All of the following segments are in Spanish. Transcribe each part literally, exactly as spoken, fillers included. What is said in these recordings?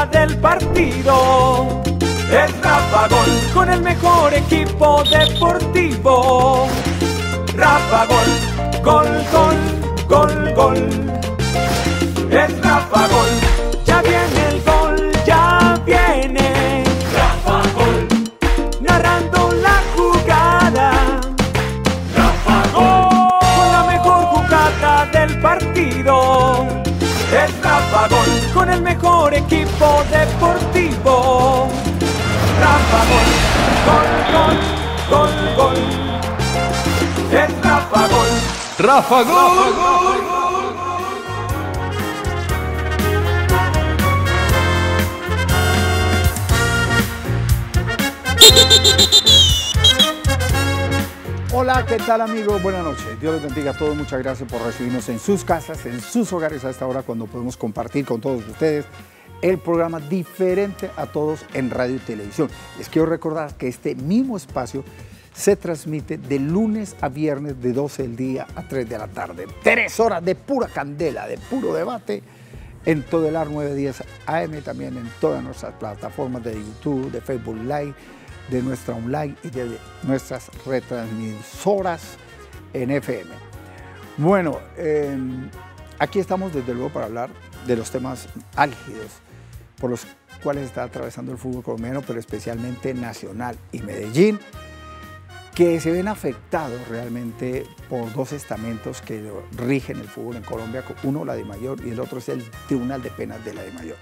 estrella del partido es Rafa Gol, con el mejor equipo deportivo. Rafa Gol, gol, gol, gol, gol. Es Rafa Gol, ya viene el gol, ya viene. Rafa Gol, narrando la jugada. Rafa Gol, con la mejor jugada del partido. Es Rafa Gol, con el mejor equipo deportivo. Rafa Gol, gol, gol, gol, gol. Es Rafa Gol. Rafa Gol. Rafa Gol. Hola, ¿qué tal amigos? Buenas noches. Dios les bendiga a todos. Muchas gracias por recibirnos en sus casas, en sus hogares a esta hora cuando podemos compartir con todos ustedes el programa diferente a todos en radio y televisión. Les quiero recordar que este mismo espacio se transmite de lunes a viernes de doce del día a tres de la tarde. Tres horas de pura candela, de puro debate en todo el A R nueve diez A M, también en todas nuestras plataformas de YouTube, de Facebook Live, de nuestra online y de nuestras retransmisoras en F M. Bueno, eh, aquí estamos desde luego para hablar de los temas álgidos por los cuales está atravesando el fútbol colombiano, pero especialmente Nacional y Medellín, que se ven afectados realmente por dos estamentos que rigen el fútbol en Colombia, uno la Dimayor y el otro es el Tribunal de Penas de la Dimayor.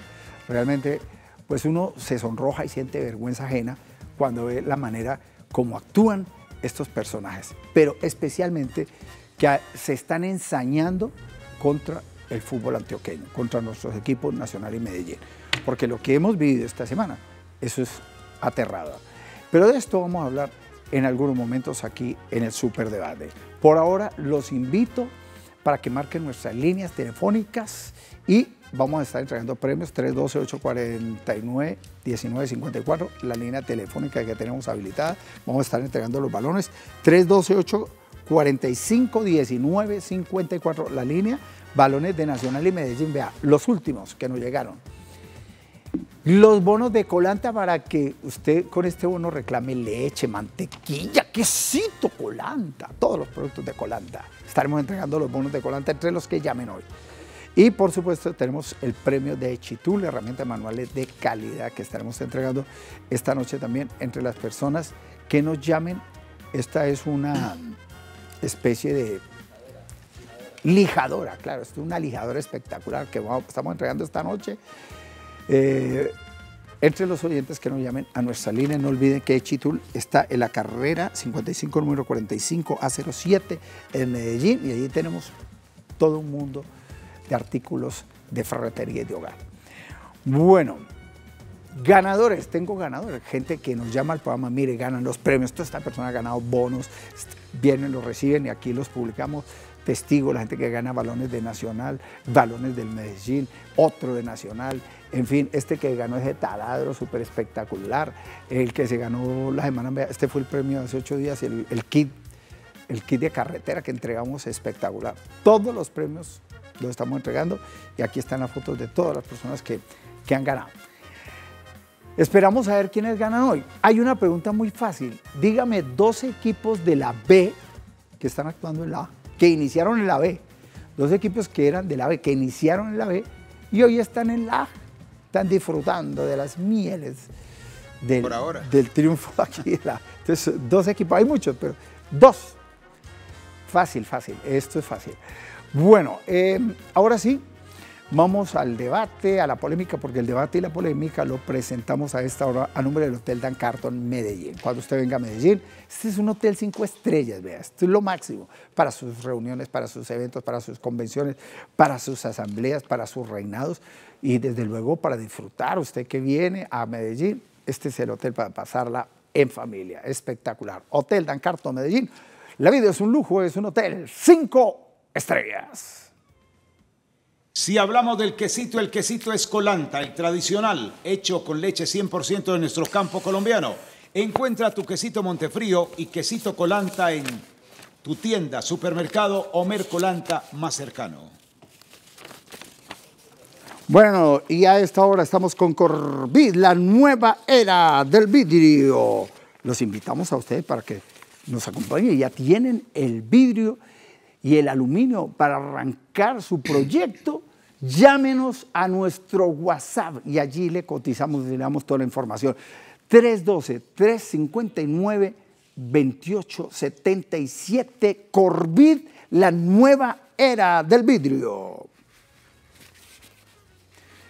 Realmente, pues uno se sonroja y siente vergüenza ajena cuando ve la manera como actúan estos personajes, pero especialmente que se están ensañando contra el fútbol antioqueño, contra nuestros equipos Nacional y Medellín, porque lo que hemos vivido esta semana, eso es aterrador. Pero de esto vamos a hablar en algunos momentos aquí en el Superdebate. Por ahora los invito para que marquen nuestras líneas telefónicas y vamos a estar entregando premios tres uno dos, ocho cuatro nueve, uno nueve cinco cuatro, la línea telefónica que tenemos habilitada. Vamos a estar entregando los balones tres uno dos, ocho cuatro cinco, uno nueve cinco cuatro, la línea. Balones de Nacional y Medellín, vea, los últimos que nos llegaron. Los bonos de Colanta para que usted con este bono reclame leche, mantequilla, quesito Colanta, todos los productos de Colanta. Estaremos entregando los bonos de Colanta entre los que llamen hoy. Y por supuesto tenemos el premio de Chitul, la herramienta manuales de calidad que estaremos entregando esta noche también entre las personas que nos llamen. Esta es una especie de lijadora, claro, es una lijadora espectacular que vamos, estamos entregando esta noche. Eh, entre los oyentes que nos llamen a nuestra línea, no olviden que Echeytú está en la carrera cincuenta y cinco, número cuarenta y cinco A cero siete en Medellín y allí tenemos todo un mundo de artículos de ferretería y de hogar. Bueno, ganadores, tengo ganadores, gente que nos llama al programa, mire, ganan los premios, toda esta persona ha ganado bonos, vienen, los reciben y aquí los publicamos. Testigos, la gente que gana balones de Nacional, balones del Medellín, otro de Nacional, en fin, este que ganó ese taladro súper espectacular, el que se ganó la semana, este fue el premio de hace ocho días, el, el, kit, el kit de carretera que entregamos espectacular. Todos los premios los estamos entregando y aquí están las fotos de todas las personas que, que han ganado. Esperamos a ver quiénes ganan hoy. Hay una pregunta muy fácil, dígame dos equipos de la B que están actuando en la A, que iniciaron en la B, dos equipos que eran de la B, que iniciaron en la B y hoy están en la A, están disfrutando de las mieles del, Por ahora. del triunfo aquí de la A. Entonces, dos equipos, hay muchos, pero dos. Fácil, fácil, esto es fácil. Bueno, eh, ahora sí, vamos al debate, a la polémica, porque el debate y la polémica lo presentamos a esta hora a nombre del Hotel Dann Carlton Medellín. Cuando usted venga a Medellín, este es un hotel cinco estrellas, vea, esto es lo máximo para sus reuniones, para sus eventos, para sus convenciones, para sus asambleas, para sus reinados y desde luego para disfrutar. Usted que viene a Medellín, este es el hotel para pasarla en familia, espectacular. Hotel Dann Carlton Medellín, la vida es un lujo, es un hotel cinco estrellas. Si hablamos del quesito, el quesito es Colanta, el tradicional, hecho con leche cien por ciento de nuestro campo colombiano. Encuentra tu quesito Montefrío y quesito Colanta en tu tienda, supermercado Homer Colanta más cercano. Bueno, y a esta hora estamos con Corvid, la nueva era del vidrio. Los invitamos a ustedes para que nos acompañen. Ya tienen el vidrio y el aluminio para arrancar su proyecto. Llámenos a nuestro WhatsApp y allí le cotizamos y le damos toda la información. tres uno dos, tres cinco nueve, dos ocho siete siete, Corvid, la nueva era del vidrio.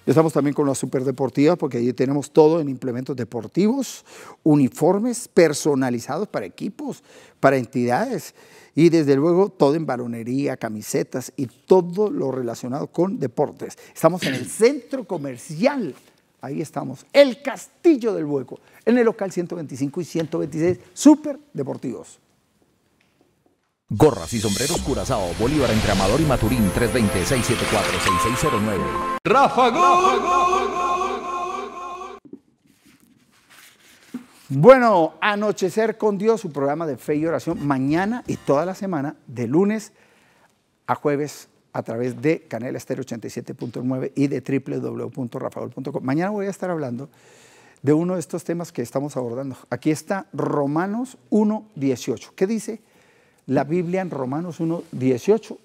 Estamos también con las superdeportivas porque allí tenemos todo en implementos deportivos, uniformes personalizados para equipos, para entidades y desde luego todo en balonería, camisetas y todo lo relacionado con deportes. Estamos en el centro comercial, ahí estamos, el Castillo del Hueco, en el local ciento veinticinco y ciento veintiséis, superdeportivos. Gorras y sombreros Curazao, Bolívar entre Amador y Maturín, tres dos cero, seis siete cuatro, seis seis cero nueve. ¡Rafa Gol! Bueno, Anochecer con Dios, su programa de fe y oración, mañana y toda la semana, de lunes a jueves, a través de Canela Estero ochenta y siete punto nueve y de doble u doble u doble u punto rafa gol punto com. Mañana voy a estar hablando de uno de estos temas que estamos abordando. Aquí está Romanos uno dieciocho. ¿Qué dice? La Biblia en Romanos uno dieciocho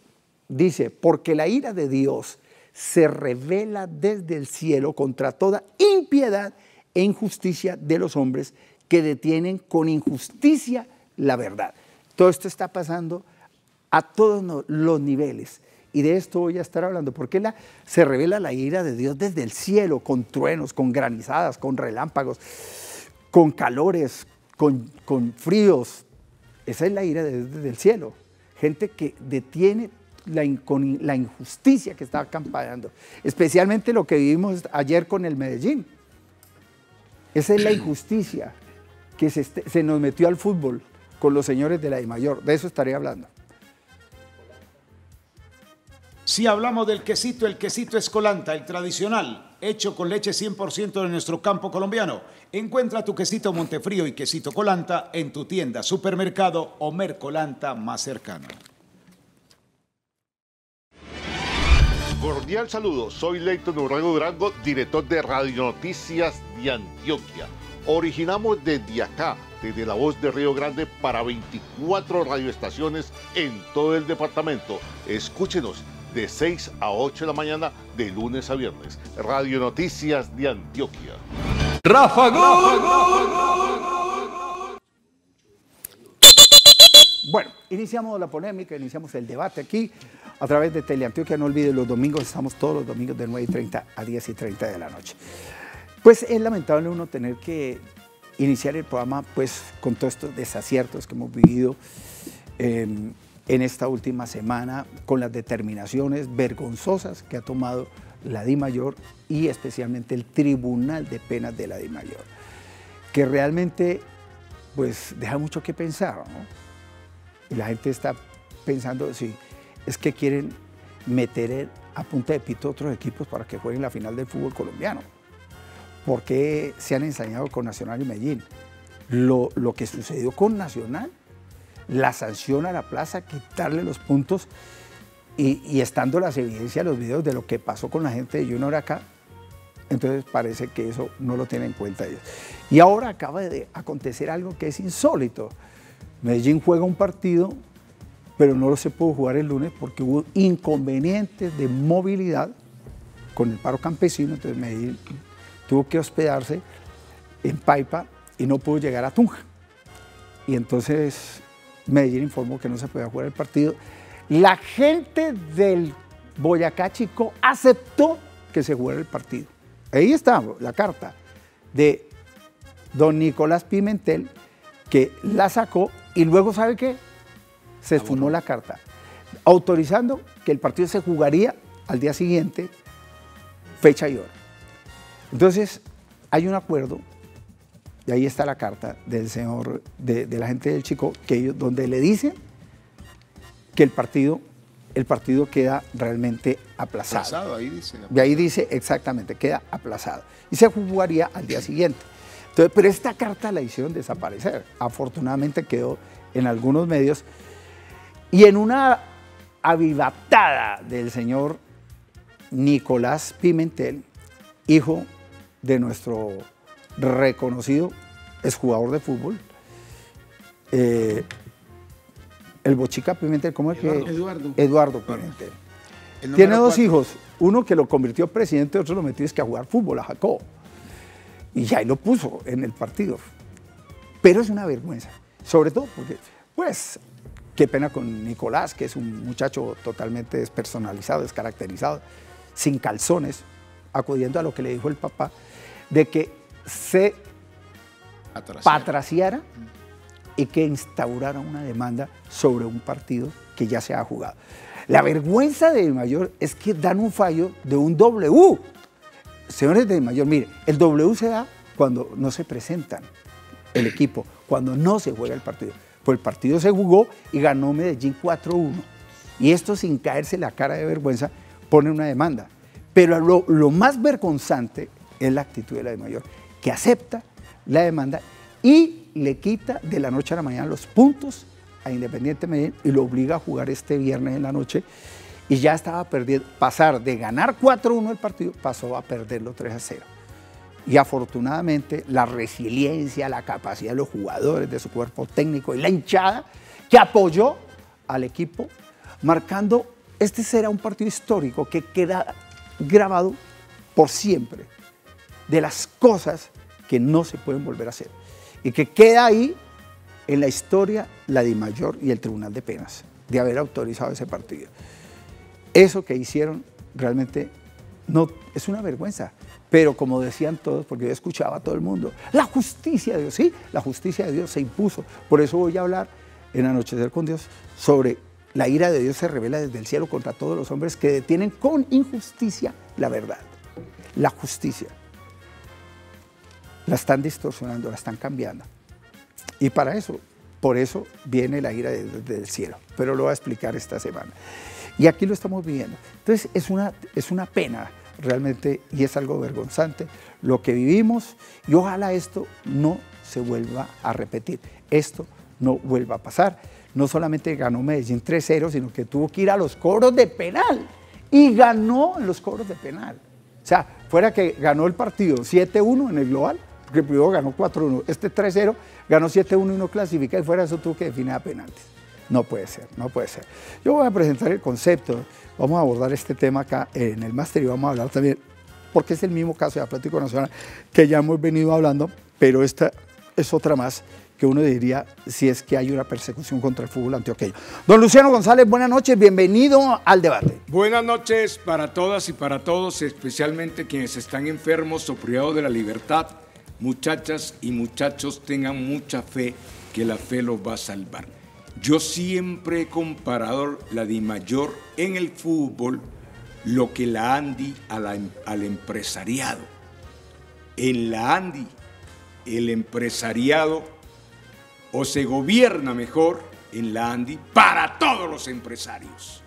dice, porque la ira de Dios se revela desde el cielo contra toda impiedad e injusticia de los hombres que detienen con injusticia la verdad. Todo esto está pasando a todos los niveles y de esto voy a estar hablando, porque la, se revela la ira de Dios desde el cielo con truenos, con granizadas, con relámpagos, con calores, con, con fríos. Esa es la ira desde el cielo, gente que detiene la, in- la injusticia que está acampando, especialmente lo que vivimos ayer con el Medellín. Esa es la injusticia que se, se nos metió al fútbol con los señores de la Dimayor, de eso estaré hablando. Si hablamos del quesito, el quesito es Colanta, el tradicional, hecho con leche cien por ciento de nuestro campo colombiano. Encuentra tu quesito Montefrío y quesito Colanta en tu tienda, supermercado o Mercolanta más cercano. Cordial saludo, soy Leighton Urrego Durango, director de Radio Noticias de Antioquia. Originamos desde acá, desde La Voz de Río Grande, para veinticuatro radioestaciones en todo el departamento. Escúchenos de seis a ocho de la mañana, de lunes a viernes. Radio Noticias de Antioquia. ¡Rafa Gol! Bueno, iniciamos la polémica, iniciamos el debate aquí a través de Teleantioquia. No olviden, los domingos estamos todos los domingos de nueve y treinta a diez y treinta de la noche. Pues es lamentable uno tener que iniciar el programa pues, con todos estos desaciertos que hemos vivido eh, en esta última semana, con las determinaciones vergonzosas que ha tomado la Dimayor y especialmente el Tribunal de Penas de la Dimayor, que realmente pues deja mucho que pensar, ¿no? Y la gente está pensando, sí, es que quieren meter a punta de pito otros equipos para que jueguen la final del fútbol colombiano. ¿Por qué se han ensañado con Nacional y Medellín? Lo, lo que sucedió con Nacional, la sanción a la plaza, quitarle los puntos y, y estando las evidencias, los videos de lo que pasó con la gente de Junior acá, entonces parece que eso no lo tienen en cuenta ellos. Y ahora acaba de acontecer algo que es insólito. Medellín juega un partido, pero no lo se pudo jugar el lunes porque hubo inconvenientes de movilidad con el paro campesino, entonces Medellín tuvo que hospedarse en Paipa y no pudo llegar a Tunja. Y entonces Medellín informó que no se podía jugar el partido. La gente del Boyacá Chicó aceptó que se jugara el partido. Ahí está la carta de don Nicolás Pimentel, que la sacó y luego, ¿sabe qué? Se esfumó la carta, autorizando que el partido se jugaría al día siguiente, fecha y hora. Entonces, hay un acuerdo. Y ahí está la carta del señor, de, de la gente del Chicó, que ellos, donde le dicen que el partido, el partido queda realmente aplazado. Aplazado, ahí dice. Aplazado. Y ahí dice exactamente, queda aplazado. Y se jugaría al día siguiente. Entonces, pero esta carta la hicieron desaparecer. Afortunadamente quedó en algunos medios. Y en una avivatada del señor Nicolás Pimentel, hijo de nuestro reconocido exjugador de fútbol, eh, el Bochica Pimentel, ¿cómo es que? Eduardo. Eduardo Pimentel. Tiene dos cuatro. hijos, uno que lo convirtió presidente, otro lo metió es que a jugar fútbol, a Jacob. Y ahí lo puso en el partido. Pero es una vergüenza, sobre todo porque, pues, qué pena con Nicolás, que es un muchacho totalmente despersonalizado, descaracterizado, sin calzones, acudiendo a lo que le dijo el papá, de que se patraciara y que instaurara una demanda sobre un partido que ya se ha jugado. La vergüenza de Dimayor es que dan un fallo de un W. Señores de Dimayor, mire, el W se da cuando no se presentan el equipo, cuando no se juega el partido. Pues el partido se jugó y ganó Medellín cuatro uno. Y esto, sin caerse la cara de vergüenza, pone una demanda. Pero lo, lo más vergonzante es la actitud de la Dimayor, que acepta la demanda y le quita de la noche a la mañana los puntos a Independiente Medellín y lo obliga a jugar este viernes en la noche, y ya estaba perdiendo. Pasar de ganar cuatro uno el partido, pasó a perderlo tres a cero. Y afortunadamente la resiliencia, la capacidad de los jugadores, de su cuerpo técnico y la hinchada que apoyó al equipo, marcando, este será un partido histórico que queda grabado por siempre, de las cosas que no se pueden volver a hacer y que queda ahí en la historia la Dimayor y el Tribunal de Penas, de haber autorizado ese partido. Eso que hicieron realmente no, es una vergüenza, pero como decían todos, porque yo escuchaba a todo el mundo, la justicia de Dios, sí, la justicia de Dios se impuso. Por eso voy a hablar en Anochecer con Dios sobre la ira de Dios se revela desde el cielo contra todos los hombres que detienen con injusticia la verdad. La justicia la están distorsionando, la están cambiando. Y para eso, por eso viene la ira de, de, del cielo. Pero lo voy a explicar esta semana. Y aquí lo estamos viviendo. Entonces es una, es una pena realmente, y es algo vergonzante lo que vivimos, y ojalá esto no se vuelva a repetir. Esto no vuelva a pasar. No solamente ganó Medellín tres cero, sino que tuvo que ir a los cobros de penal. Y ganó los cobros de penal. O sea, fuera que ganó el partido siete uno en el global, porque primero ganó cuatro uno, este tres cero, ganó siete uno y no clasifica, y fuera de eso tuvo que definir a penaltis. No puede ser, no puede ser. Yo voy a presentar el concepto, vamos a abordar este tema acá en el máster y vamos a hablar también, porque es el mismo caso de Atlético Nacional que ya hemos venido hablando, pero esta es otra más que uno diría si es que hay una persecución contra el fútbol antioqueño. Don Luciano González, buenas noches, bienvenido al debate. Buenas noches para todas y para todos, especialmente quienes están enfermos o privados de la libertad. Muchachas y muchachos, tengan mucha fe, que la fe los va a salvar. Yo siempre he comparado la Dimayor en el fútbol, lo que la ANDI a la, al empresariado. En la ANDI, el empresariado, o se gobierna mejor en la ANDI para todos los empresarios,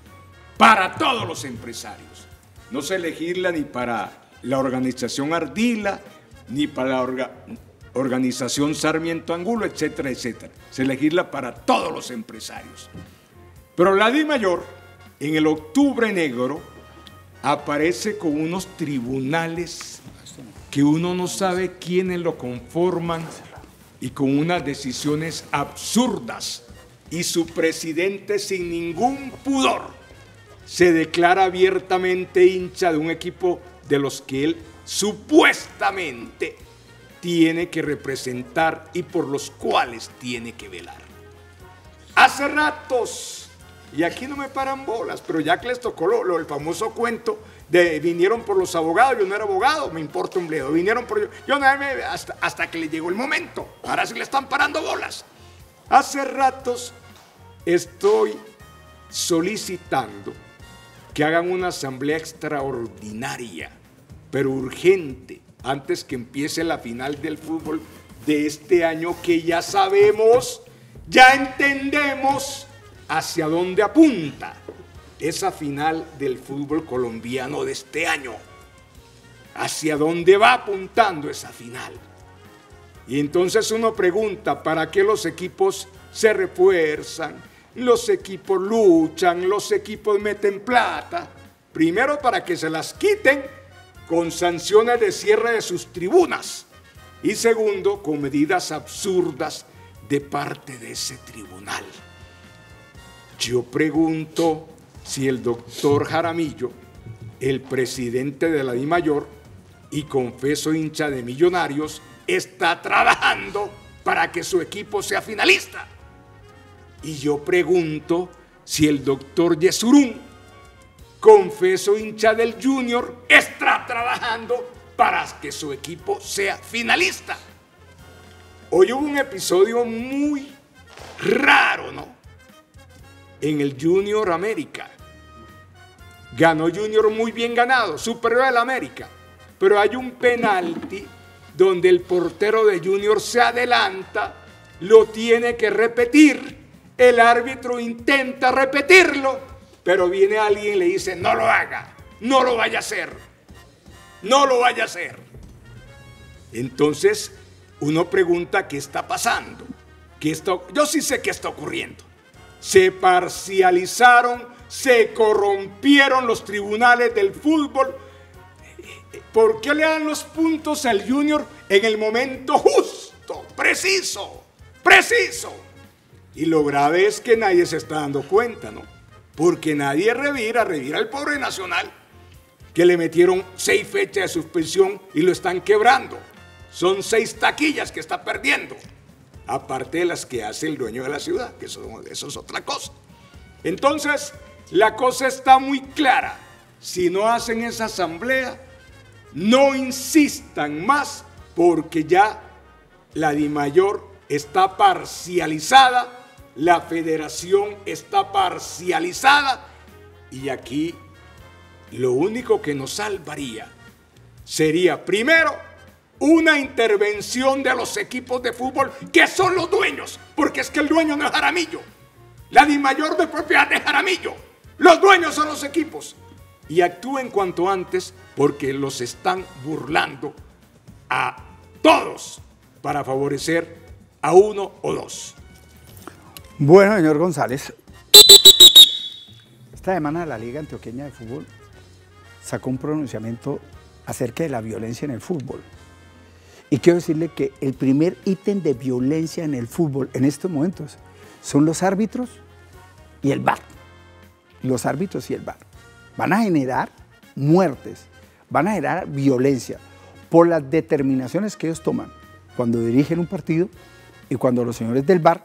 para todos los empresarios. No se legisla ni para la organización Ardila, ni para la orga, organización Sarmiento Angulo, etcétera, etcétera. Se legisla para todos los empresarios. Pero la Dimayor, en el Octubre Negro, aparece con unos tribunales que uno no sabe quiénes lo conforman, y con unas decisiones absurdas, y su presidente sin ningún pudor se declara abiertamente hincha de un equipo de los que él supuestamente tiene que representar y por los cuales tiene que velar. Hace ratos, y aquí no me paran bolas, pero ya que les tocó lo, lo, el famoso cuento de vinieron por los abogados, yo no era abogado, me importa un bledo, vinieron por yo, yo no, hasta, hasta que le llegó el momento, ahora sí le están parando bolas. Hace ratos estoy solicitando que hagan una asamblea extraordinaria, pero urgente, antes que empiece la final del fútbol de este año, que ya sabemos, ya entendemos hacia dónde apunta esa final del fútbol colombiano de este año. ¿Hacia dónde va apuntando esa final? Y entonces uno pregunta, ¿para qué los equipos se refuerzan? Los equipos luchan, los equipos meten plata. Primero, para que se las quiten con sanciones de cierre de sus tribunas. Y segundo, con medidas absurdas de parte de ese tribunal. Yo pregunto si el doctor Jaramillo, el presidente de la Dimayor, y confeso hincha de Millonarios, está trabajando para que su equipo sea finalista. Y yo pregunto si el doctor Yesurún, confeso hincha del Junior, está trabajando para que su equipo sea finalista. Hoy hubo un episodio muy raro, ¿no? En el Junior América. Ganó Junior muy bien ganado, superó al América. Pero hay un penalti donde el portero de Junior se adelanta, lo tiene que repetir. El árbitro intenta repetirlo, pero viene alguien y le dice, no lo haga, no lo vaya a hacer, no lo vaya a hacer. Entonces, uno pregunta, ¿qué está pasando? ¿Qué está? Yo sí sé qué está ocurriendo. Se parcializaron, se corrompieron los tribunales del fútbol. ¿Por qué le dan los puntos al Junior en el momento justo, preciso, preciso? Y lo grave es que nadie se está dando cuenta, ¿no? Porque nadie revira, revira al pobre Nacional, que le metieron seis fechas de suspensión y lo están quebrando. Son seis taquillas que está perdiendo, aparte de las que hace el dueño de la ciudad, que eso, eso es otra cosa. Entonces, la cosa está muy clara. Si no hacen esa asamblea, no insistan más, porque ya la Dimayor está parcializada. La federación está parcializada y aquí lo único que nos salvaría sería, primero, una intervención de los equipos de fútbol que son los dueños, porque es que el dueño no es Jaramillo. La Dimayor de propiedad de Jaramillo. Los dueños son los equipos. Y actúen cuanto antes porque los están burlando a todos para favorecer a uno o dos. Bueno, señor González, esta semana la Liga Antioqueña de Fútbol sacó un pronunciamiento acerca de la violencia en el fútbol. Y quiero decirle que el primer ítem de violencia en el fútbol en estos momentos son los árbitros y el V A R. Los árbitros y el V A R van a generar muertes, van a generar violencia por las determinaciones que ellos toman cuando dirigen un partido y cuando los señores del V A R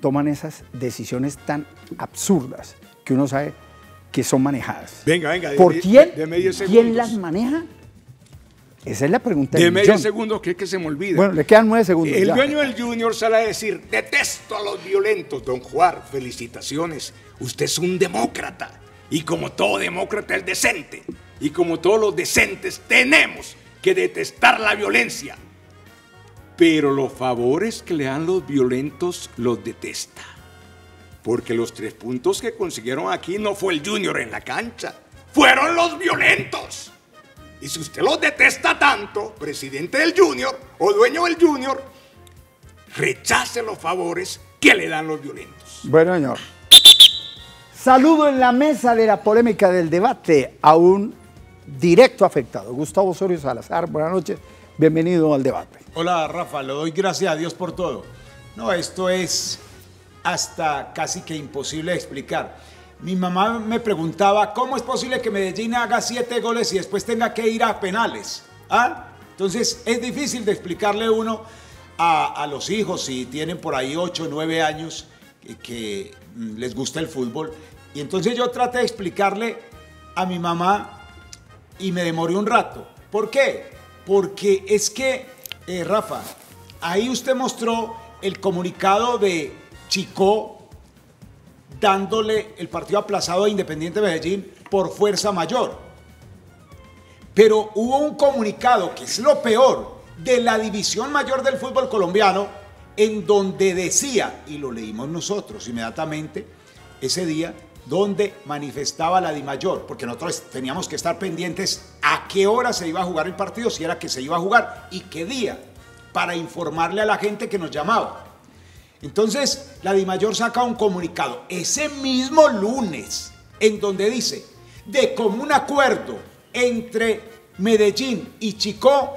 toman esas decisiones tan absurdas que uno sabe que son manejadas. Venga, venga. ¿Por de, quién? De, de ¿Quién las maneja? Esa es la pregunta. De medio segundo, que es que se me olvida. Bueno, le quedan nueve segundos. El ya. dueño del Junior sale a decir, detesto a los violentos. Don Juan, felicitaciones. Usted es un demócrata. Y como todo demócrata es decente. Y como todos los decentes tenemos que detestar la violencia. Pero los favores que le dan los violentos los detesta. Porque los tres puntos que consiguieron aquí no fue el Junior en la cancha, fueron los violentos. Y si usted los detesta tanto, presidente del Junior o dueño del Junior, rechace los favores que le dan los violentos. Bueno, señor. Saludo en la mesa de la polémica del debate a un directo afectado, Gustavo Osorio Salazar. Buenas noches. Bienvenido al debate. Hola, Rafa, le doy gracias a Dios por todo. No, esto es hasta casi que imposible de explicar. Mi mamá me preguntaba, ¿cómo es posible que Medellín haga siete goles y después tenga que ir a penales? ¿Ah? Entonces, es difícil de explicarle uno a, a los hijos, si tienen por ahí ocho o nueve años, que, que les gusta el fútbol. Y entonces yo traté de explicarle a mi mamá y me demoré un rato. ¿Por qué? Porque es que, eh, Rafa, ahí usted mostró el comunicado de Chicó dándole el partido aplazado a Independiente Medellín por fuerza mayor. Pero hubo un comunicado, que es lo peor, de la división mayor del fútbol colombiano, en donde decía, y lo leímos nosotros inmediatamente ese día, donde manifestaba la Dimayor, porque nosotros teníamos que estar pendientes a qué hora se iba a jugar el partido, si era que se iba a jugar, y qué día, para informarle a la gente que nos llamaba. Entonces, la Dimayor saca un comunicado, ese mismo lunes, en donde dice, de común acuerdo entre Medellín y Chicó,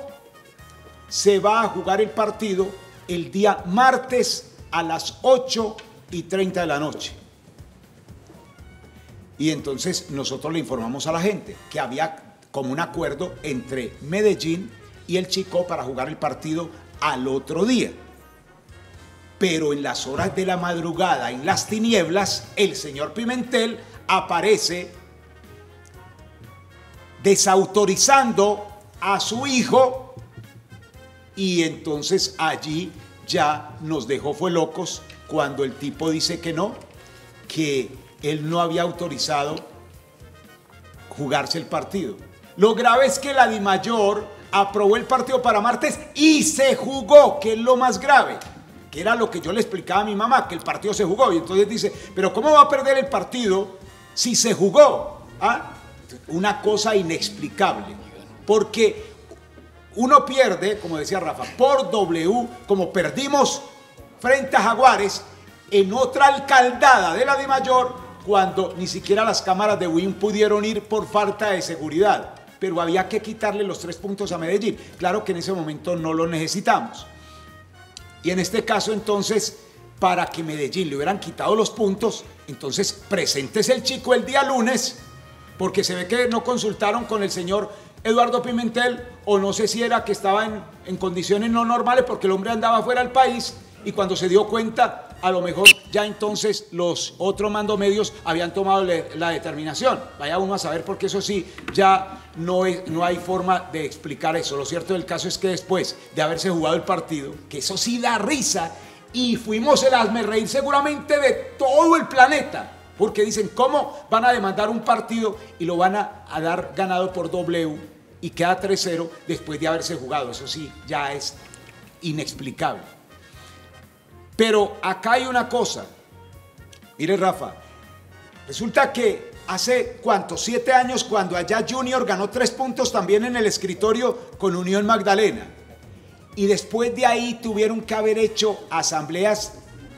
se va a jugar el partido el día martes a las ocho y treinta de la noche. Y entonces nosotros le informamos a la gente que había como un acuerdo entre Medellín y el Chicó para jugar el partido al otro día. Pero en las horas de la madrugada, en las tinieblas, el señor Pimentel aparece desautorizando a su hijo, y entonces allí ya nos dejó fue locos cuando el tipo dice que no, que él no había autorizado jugarse el partido. Lo grave es que la Dimayor aprobó el partido para martes y se jugó, que es lo más grave, que era lo que yo le explicaba a mi mamá, que el partido se jugó. Y entonces dice, pero ¿cómo va a perder el partido si se jugó? ¿Ah? Una cosa inexplicable, porque uno pierde, como decía Rafa, por W, como perdimos frente a Jaguares en otra alcaldada de la Dimayor, cuando ni siquiera las cámaras de Win pudieron ir por falta de seguridad, pero había que quitarle los tres puntos a Medellín. Claro que en ese momento no lo necesitamos. Y en este caso, entonces, para que Medellín le hubieran quitado los puntos, entonces preséntese el Chico el día lunes, porque se ve que no consultaron con el señor Eduardo Pimentel, o no sé si era que estaba en, en condiciones no normales, porque el hombre andaba fuera del país, y cuando se dio cuenta, a lo mejor ya entonces los otros mando medios habían tomado la determinación. Vaya uno a saber, porque eso sí, ya no, es, no hay forma de explicar eso. Lo cierto del caso es que después de haberse jugado el partido, que eso sí da risa, y fuimos el hazmerreír seguramente de todo el planeta, porque dicen, ¿cómo van a demandar un partido y lo van a, a dar ganado por W y queda tres cero después de haberse jugado? Eso sí, ya es inexplicable. Pero acá hay una cosa, mire Rafa, resulta que hace cuántos, siete años, cuando allá Junior ganó tres puntos también en el escritorio con Unión Magdalena, y después de ahí tuvieron que haber hecho asambleas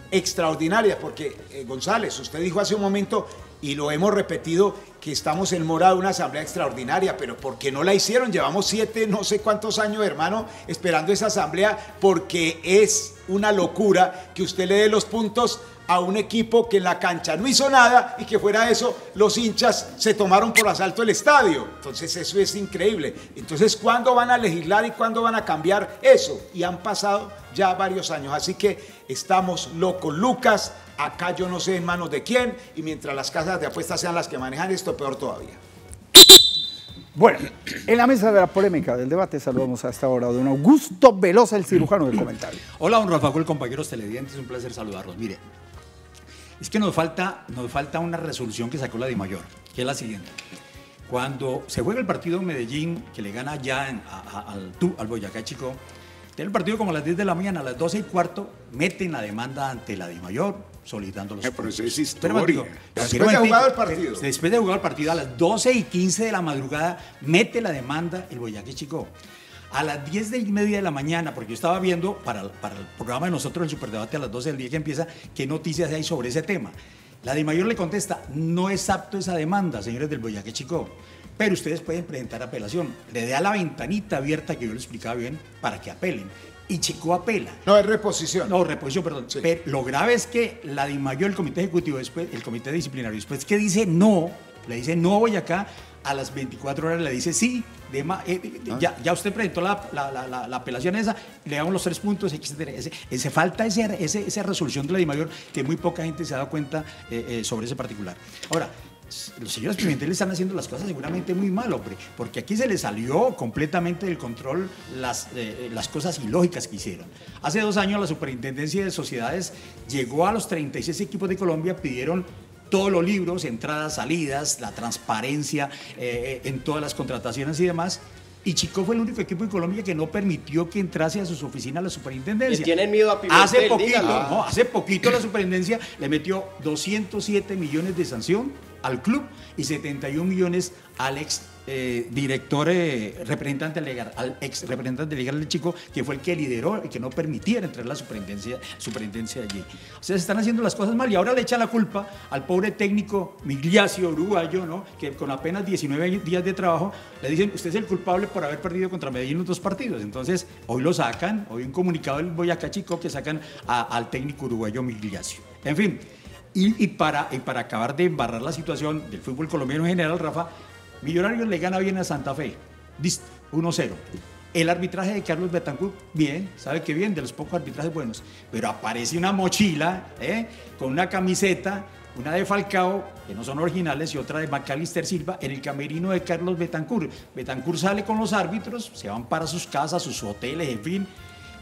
extraordinarias, porque eh, González, usted dijo hace un momento, y lo hemos repetido, que estamos en mora de una asamblea extraordinaria, pero ¿por qué no la hicieron? Llevamos siete, no sé cuántos años, hermano, esperando esa asamblea, porque es una locura que usted le dé los puntos a un equipo que en la cancha no hizo nada y que fuera de eso los hinchas se tomaron por asalto el estadio. Entonces eso es increíble. Entonces, ¿cuándo van a legislar y cuándo van a cambiar eso? Y han pasado ya varios años, así que estamos locos, Lucas. Acá yo no sé en manos de quién, y mientras las casas de apuestas sean las que manejan esto, peor todavía. Bueno, en la mesa de la polémica del debate saludamos a esta hora a don Augusto Velosa, el cirujano del comentario. Hola, don Rafa Gol, compañeros televidentes, un placer saludarlos. Mire, es que nos falta, nos falta una resolución que sacó la Dimayor, que es la siguiente. Cuando se juega el partido en Medellín, que le gana ya en, a, a, al, al Boyacá Chicó, tiene el partido como a las diez de la mañana, a las doce y cuarto, meten la demanda ante la Dimayor, solicitando los puntos. Pero eso es historia. Después de jugado el partido. Después de jugar el partido, a las doce y quince de la madrugada, mete la demanda el Boyacá Chicó. A las diez y media de la mañana, porque yo estaba viendo para, para el programa de nosotros, el Superdebate, a las doce del día que empieza, qué noticias hay sobre ese tema. La Dimayor le contesta, no es apto esa demanda, señores del Boyacá Chicó, pero ustedes pueden presentar apelación. Le da la ventanita abierta que yo le explicaba bien para que apelen. Y Chicó apela. No, es reposición. No, reposición, perdón. Sí. Pero lo grave es que la Dimayor, el comité ejecutivo, después, el comité disciplinario, después que dice no, le dice no Boyacá, a las veinticuatro horas le dice sí, de eh, ah. ya, ya usted presentó la, la, la, la, la apelación esa, le damos los tres puntos, etcétera. Ese, ese falta ese, ese, esa resolución de la Dimayor, que muy poca gente se ha dado cuenta eh, eh, sobre ese particular. Ahora, los señores Pimentel están haciendo las cosas seguramente muy mal, hombre, porque aquí se les salió completamente del control las, eh, las cosas ilógicas que hicieron. Hace dos años la Superintendencia de Sociedades llegó a los treinta y seis equipos de Colombia, pidieron todos los libros, entradas, salidas, la transparencia eh, en todas las contrataciones y demás. Y Chicó fue el único equipo en Colombia que no permitió que entrase a sus oficinas la superintendencia. ¿Tienen miedo a Pimentel? Hace poquito, no, hace poquito la superintendencia le metió doscientos siete millones de sanción al club y setenta y un millones al ex eh, director, eh, representante legal, al ex representante legal del Chico, que fue el que lideró y que no permitiera entrar la superintendencia, superintendencia allí. O sea, se están haciendo las cosas mal y ahora le echa la culpa al pobre técnico Migliaccio, uruguayo, ¿no? Que con apenas diecinueve días de trabajo le dicen, usted es el culpable por haber perdido contra Medellín los dos partidos. Entonces, hoy lo sacan, hoy un comunicado del Boyacá Chicó que sacan a, al técnico uruguayo Migliaccio. En fin. Y, y, para, y para acabar de embarrar la situación del fútbol colombiano en general, Rafa, Millonarios le gana bien a Santa Fe, listo, uno cero. El arbitraje de Carlos Betancur, bien, sabe que bien, de los pocos arbitrajes buenos, pero aparece una mochila, ¿eh? Con una camiseta, una de Falcao, que no son originales, y otra de Macalister Silva, en el camerino de Carlos Betancur. Betancur sale con los árbitros, se van para sus casas, sus hoteles, en fin.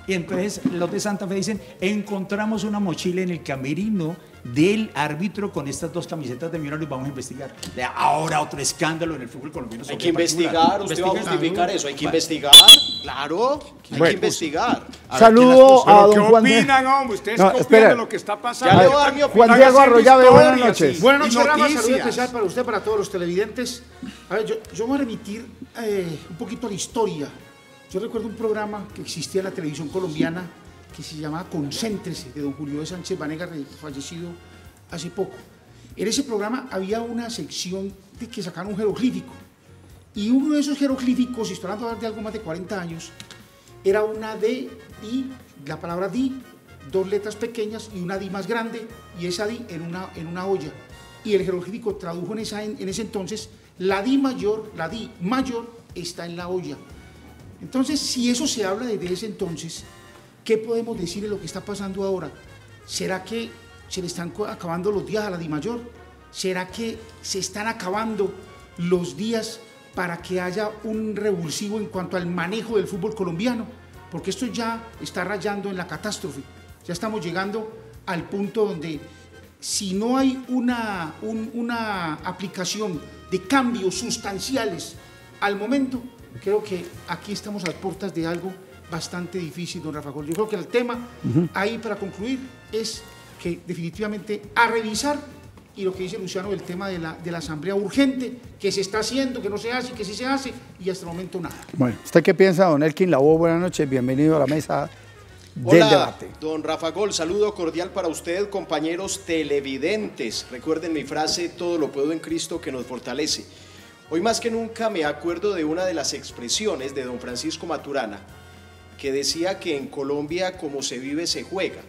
Y entonces los de Santa Fe dicen, encontramos una mochila en el camerino del árbitro con estas dos camisetas de Millonarios, vamos a investigar. Ahora otro escándalo en el fútbol colombiano. Hay que investigar, usted va a justificar eso, hay que investigar, claro, hay que investigar. Saludo a don Juan Diego. ¿Qué opinan, hombre? Ustedes copian lo que está pasando. Juan Diego Arroyave, buenas noches. Buenas noches, Rafa, saludo especial para usted, para todos los televidentes. A ver, yo, yo voy a remitir eh, un poquito a la historia. Yo recuerdo un programa que existía en la televisión colombiana que se llamaba Concéntrese, de don Julio de Sánchez Banega, fallecido hace poco. En ese programa había una sección de que sacaron un jeroglífico. Y uno de esos jeroglíficos, y estoy hablando de algo más de cuarenta años, era una D y la palabra D, dos letras pequeñas y una D más grande, y esa D en una, en una olla. Y el jeroglífico tradujo en, esa, en, en ese entonces la D mayor, la D mayor está en la olla. Entonces, si eso se habla desde ese entonces, ¿qué podemos decir de lo que está pasando ahora? ¿Será que se le están acabando los días a la Dimayor? ¿Será que se están acabando los días para que haya un revulsivo en cuanto al manejo del fútbol colombiano? Porque esto ya está rayando en la catástrofe. Ya estamos llegando al punto donde si no hay una, un, una aplicación de cambios sustanciales al momento, creo que aquí estamos a las puertas de algo bastante difícil, don Rafa Gol. Yo creo que el tema, uh-huh, ahí para concluir, es que definitivamente a revisar, y lo que dice Luciano, el tema de la, de la asamblea urgente, que se está haciendo, que no se hace, que sí se hace, y hasta el momento nada. Bueno, ¿usted qué piensa, don Elkin la Voz? Buenas noches, bienvenido a la mesa del Hola, debate. Don Rafa Gol, saludo cordial para usted, compañeros televidentes. Recuerden mi frase, todo lo puedo en Cristo que nos fortalece. Hoy más que nunca me acuerdo de una de las expresiones de don Francisco Maturana, que decía que en Colombia como se vive se juega,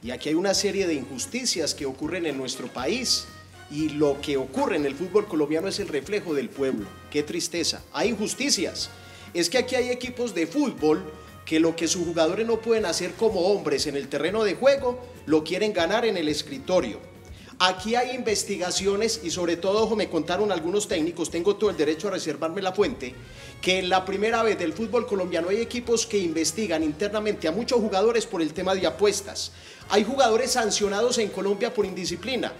y aquí hay una serie de injusticias que ocurren en nuestro país, y lo que ocurre en el fútbol colombiano es el reflejo del pueblo. Qué tristeza, hay injusticias, es que aquí hay equipos de fútbol que lo que sus jugadores no pueden hacer como hombres en el terreno de juego, lo quieren ganar en el escritorio. Aquí hay investigaciones y sobre todo, ojo, me contaron algunos técnicos, tengo todo el derecho a reservarme la fuente, que en la primera vez del fútbol colombiano hay equipos que investigan internamente a muchos jugadores por el tema de apuestas. Hay jugadores sancionados en Colombia por indisciplina.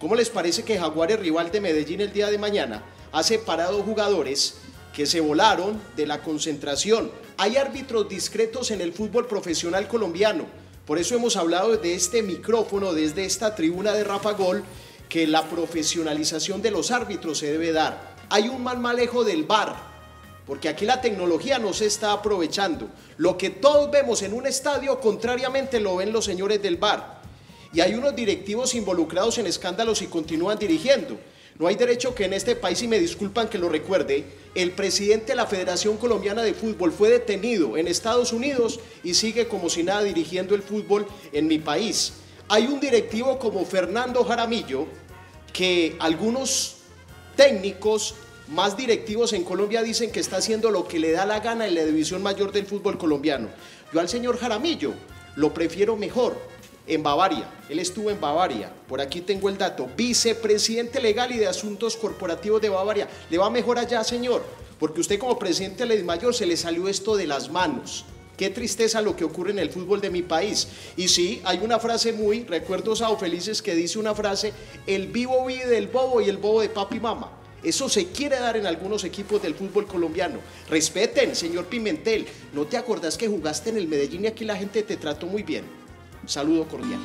¿Cómo les parece que Jaguares, rival de Medellín el día de mañana, ha separado jugadores que se volaron de la concentración? Hay árbitros discretos en el fútbol profesional colombiano. Por eso hemos hablado desde este micrófono, desde esta tribuna de Rafa Gol, que la profesionalización de los árbitros se debe dar. Hay un mal manejo del V A R, porque aquí la tecnología no se está aprovechando. Lo que todos vemos en un estadio, contrariamente lo ven los señores del V A R. Y hay unos directivos involucrados en escándalos y continúan dirigiendo. No hay derecho que en este país, y me disculpan que lo recuerde, el presidente de la Federación Colombiana de Fútbol fue detenido en Estados Unidos y sigue como si nada dirigiendo el fútbol en mi país. Hay un directivo como Fernando Jaramillo que algunos técnicos más directivos en Colombia dicen que está haciendo lo que le da la gana en la división mayor del fútbol colombiano. Yo al señor Jaramillo lo prefiero mejor en Bavaria, él estuvo en Bavaria, por aquí tengo el dato, vicepresidente legal y de asuntos corporativos de Bavaria, le va mejor allá, señor, porque usted como presidente de la Dimayor se le salió esto de las manos. Qué tristeza lo que ocurre en el fútbol de mi país. Y sí, hay una frase muy, recuerdo Sao Felices, que dice una frase, el vivo vive del bobo y el bobo de papi y mamá. Eso se quiere dar en algunos equipos del fútbol colombiano. Respeten, señor Pimentel, ¿no te acordás que jugaste en el Medellín y aquí la gente te trató muy bien? Saludo cordial.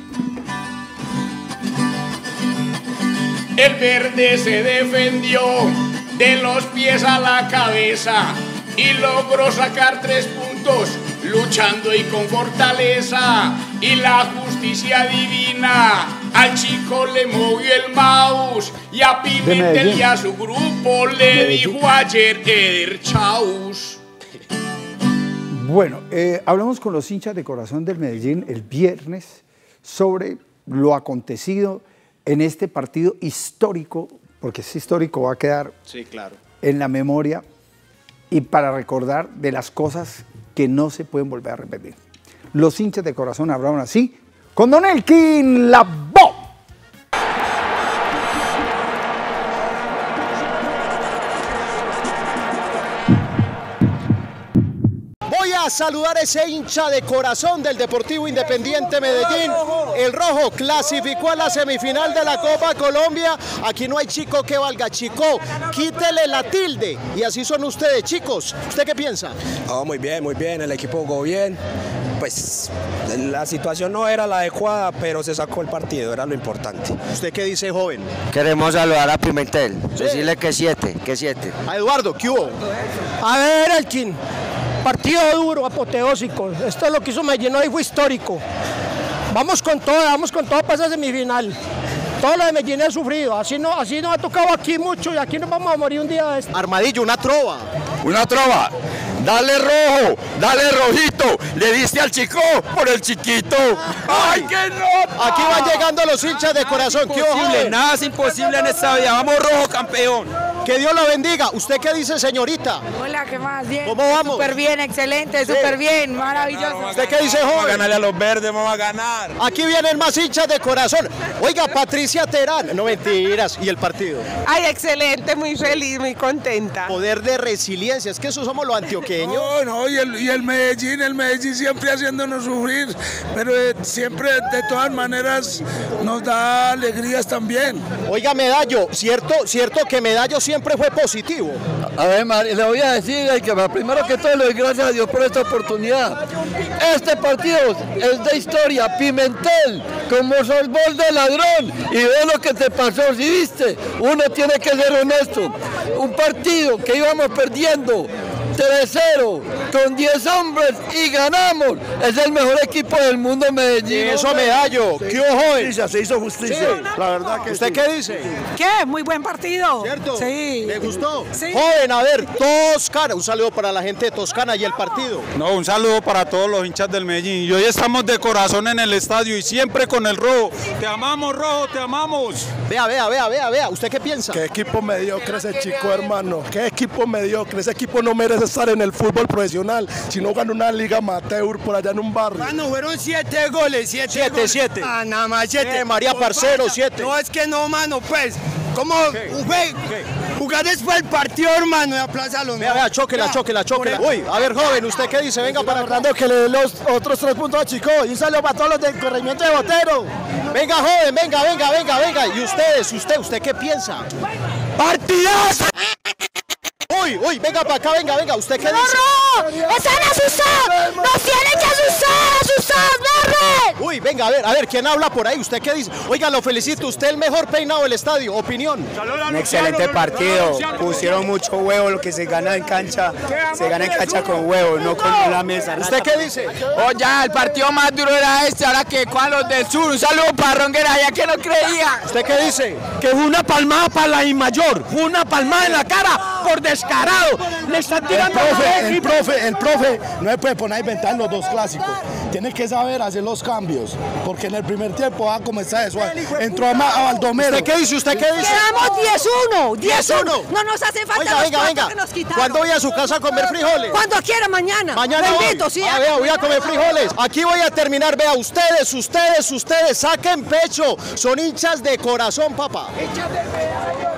El verde se defendió de los pies a la cabeza y logró sacar tres puntos luchando y con fortaleza, y la justicia divina al Chico le movió el mouse, y a Pimentel y a su grupo le dijo ayer Eder Chaus. Bueno, eh, hablamos con los hinchas de corazón del Medellín el viernes sobre lo acontecido en este partido histórico, porque es histórico, va a quedar sí, claro. en la memoria y para recordar de las cosas que no se pueden volver a repetir. Los hinchas de corazón hablaron así con don Elkin la Voz. Voy a saludar a ese hincha de corazón del Deportivo Independiente Medellín. El Rojo clasificó a la semifinal de la Copa Colombia. Aquí no hay chico que valga, Chicó. Quítele la tilde. Y así son ustedes, chicos. ¿Usted qué piensa? Oh, muy bien, muy bien. El equipo jugó bien. Pues la situación no era la adecuada, pero se sacó el partido, era lo importante. ¿Usted qué dice, joven? Queremos saludar a Pimentel, sí. decirle que siete, que siete. A Eduardo, ¿qué hubo? A ver, Elkin, partido duro, apoteósico. Esto es lo que hizo Medellín hoy, fue histórico. Vamos con todo, vamos con todo para esa semifinal. Todo lo de Medellín es sufrido, así, no, así nos ha tocado aquí mucho y aquí nos vamos a morir un día de esto. Armadillo, una trova. Una trova. Dale rojo, dale rojito, le diste al Chico por el chiquito. ¡Ay, qué no! Aquí van llegando los hinchas de corazón. Nada es imposible, nada es imposible en esta vida. Vamos rojo, campeón. Que Dios lo bendiga. ¿Usted qué dice, señorita? Hola, ¿qué más? Bien. ¿Cómo vamos? Súper bien, excelente, súper sí. bien, maravilloso. ¿Usted qué dice, joven? Vamos a ganarle a los verdes, vamos a ganar. Aquí vienen más hinchas de corazón. Oiga, Patricia Terán. No mentiras. ¿Y el partido? Ay, excelente, muy feliz, muy contenta. Poder de resiliencia, es que eso somos los antioqueños. No, no, y el, y el Medellín, el Medellín siempre haciéndonos sufrir, pero eh, siempre de todas maneras nos da alegrías también. Oiga, Medallo, ¿cierto, cierto que Medallo siempre fue positivo? A ver, Mar, le voy a decir que primero que todo le doy gracias a Dios por esta oportunidad. Este partido es de historia. Pimentel, como sorbol de ladrón, y ve lo que te pasó, si viste, uno tiene que ser honesto. Un partido que íbamos perdiendo tres cero, con diez hombres y ganamos. Es el mejor equipo del mundo, Medellín. Y eso, Medallo. Sí. ¿Qué ojo? Se hizo justicia. Sí, la verdad que ¿Usted sí. qué dice? ¿Qué? Muy buen partido. ¿Cierto? Sí. ¿Le gustó? Sí. Joven, a ver, Toscana. Un saludo para la gente de Toscana y el partido. No, un saludo para todos los hinchas del Medellín. Y hoy estamos de corazón en el estadio y siempre con el rojo. Te amamos, rojo, te amamos. Vea, vea, vea, vea, vea. ¿Usted qué piensa? Qué equipo mediocre ese Chico, hermano. Qué equipo mediocre. Ese equipo no merece estar en el fútbol profesional, si no ganó una liga amateur por allá en un barrio. Bueno, fueron siete goles, siete siete, goles. siete. Ah, nada más siete. Eh, María por Parcero, vaya. siete. No, es que no, mano, pues, como okay. Jugué, okay. jugar después del partido, hermano, y aplázalo. Vea, vea, chóquela, chóquela, chóquela. Uy, a ver, joven, ¿usted qué dice? Venga, para Orlando, que le dé los otros tres puntos a Chico, y un saludo para todos los del corregimiento de Botero. Venga, joven, venga, venga, venga, venga. Y ustedes, usted, ¿usted qué piensa? ¡Partidazo! Uy, uy, venga para acá, venga, venga, ¿usted qué no, dice? ¡No, están asustados! ¡Nos tienen que asustar, asustar, no! Uy, venga, a ver, a ver, ¿quién habla por ahí? ¿Usted qué dice? Oiga, lo felicito, usted el mejor peinado del estadio, opinión. Un excelente partido, pusieron mucho huevo, lo que se gana en cancha, se gana en cancha con huevo, no con la mesa. ¿Usted qué dice? Oye, oh, el partido más duro era este, ahora que con los del sur, un saludo para Ronguera, ya que no creía. ¿Usted qué dice? Que fue una palmada para la Dimayor, fue una palmada en la cara, por descarga. Carado, le están tirando el profe, el profe, el profe no se puede poner a inventar los dos clásicos. Tiene que saber hacer los cambios, porque en el primer tiempo va a comenzar eso. Entró a Baldomero. ¿Usted qué dice? ¿Usted qué dice? Quedamos diez uno. No nos hace falta. Oiga, los venga, venga. Que nos quitaron. ¿Cuándo voy a su casa a comer frijoles? Cuando quiera, mañana. Mañana voy. Invito, sí, ah, vea, voy a comer frijoles. Aquí voy a terminar. Vea, ustedes, ustedes, ustedes, saquen pecho. Son hinchas de corazón, papá. Hinchas de pecho.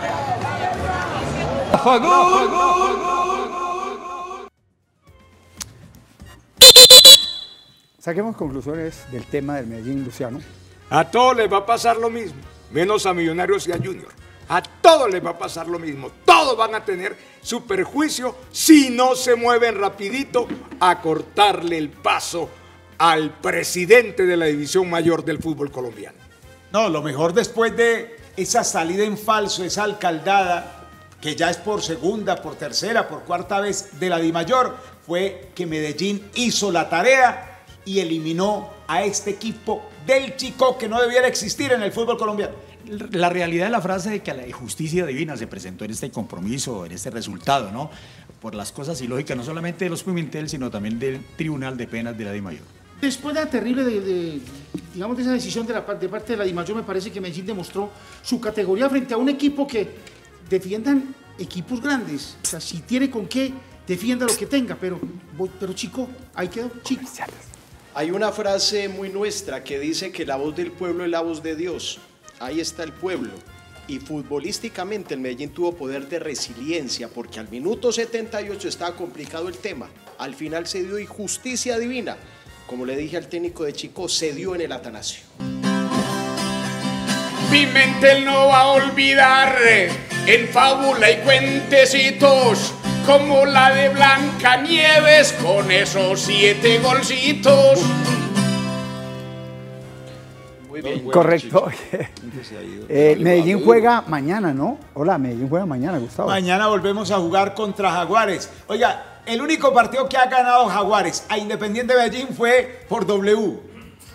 Rafa Gol. Saquemos conclusiones del tema del Medellín, Luciano. A todos les va a pasar lo mismo, menos a Millonarios y a Junior. A todos les va a pasar lo mismo. Todos van a tener su perjuicio si no se mueven rapidito a cortarle el paso al presidente de la División Mayor del fútbol colombiano. No, lo mejor después de esa salida en falso, esa alcaldada, que ya es por segunda, por tercera, por cuarta vez de la Dimayor, fue que Medellín hizo la tarea y eliminó a este equipo del Chicó que no debiera existir en el fútbol colombiano. La realidad de la frase de que la injusticia divina se presentó en este compromiso, en este resultado, ¿no? Por las cosas ilógicas, no solamente de los Pimentel, sino también del Tribunal de Penas de la Dimayor. Después de la terrible, de, de, digamos, de esa decisión de, la, de parte de la Dimayor, me parece que Medellín demostró su categoría frente a un equipo que defiendan equipos grandes. O sea, si tiene con qué, defienda lo que tenga, pero, pero Chicó, ahí quedó, Chicó. Hay una frase muy nuestra que dice que la voz del pueblo es la voz de Dios. Ahí está el pueblo. Y futbolísticamente el Medellín tuvo poder de resiliencia porque al minuto setenta y ocho estaba complicado el tema. Al final se dio injusticia divina. Como le dije al técnico de Chicó, se dio en el Atanasio. Pimentel no va a olvidar en fábula y cuentecitos como la de Blancanieves con esos siete golcitos. Muy bien. Bueno, correcto. eh, Medellín juega mañana, ¿no? Hola, Medellín juega mañana, Gustavo. Mañana volvemos a jugar contra Jaguares. Oiga, el único partido que ha ganado Jaguares a Independiente Medellín fue por doble u.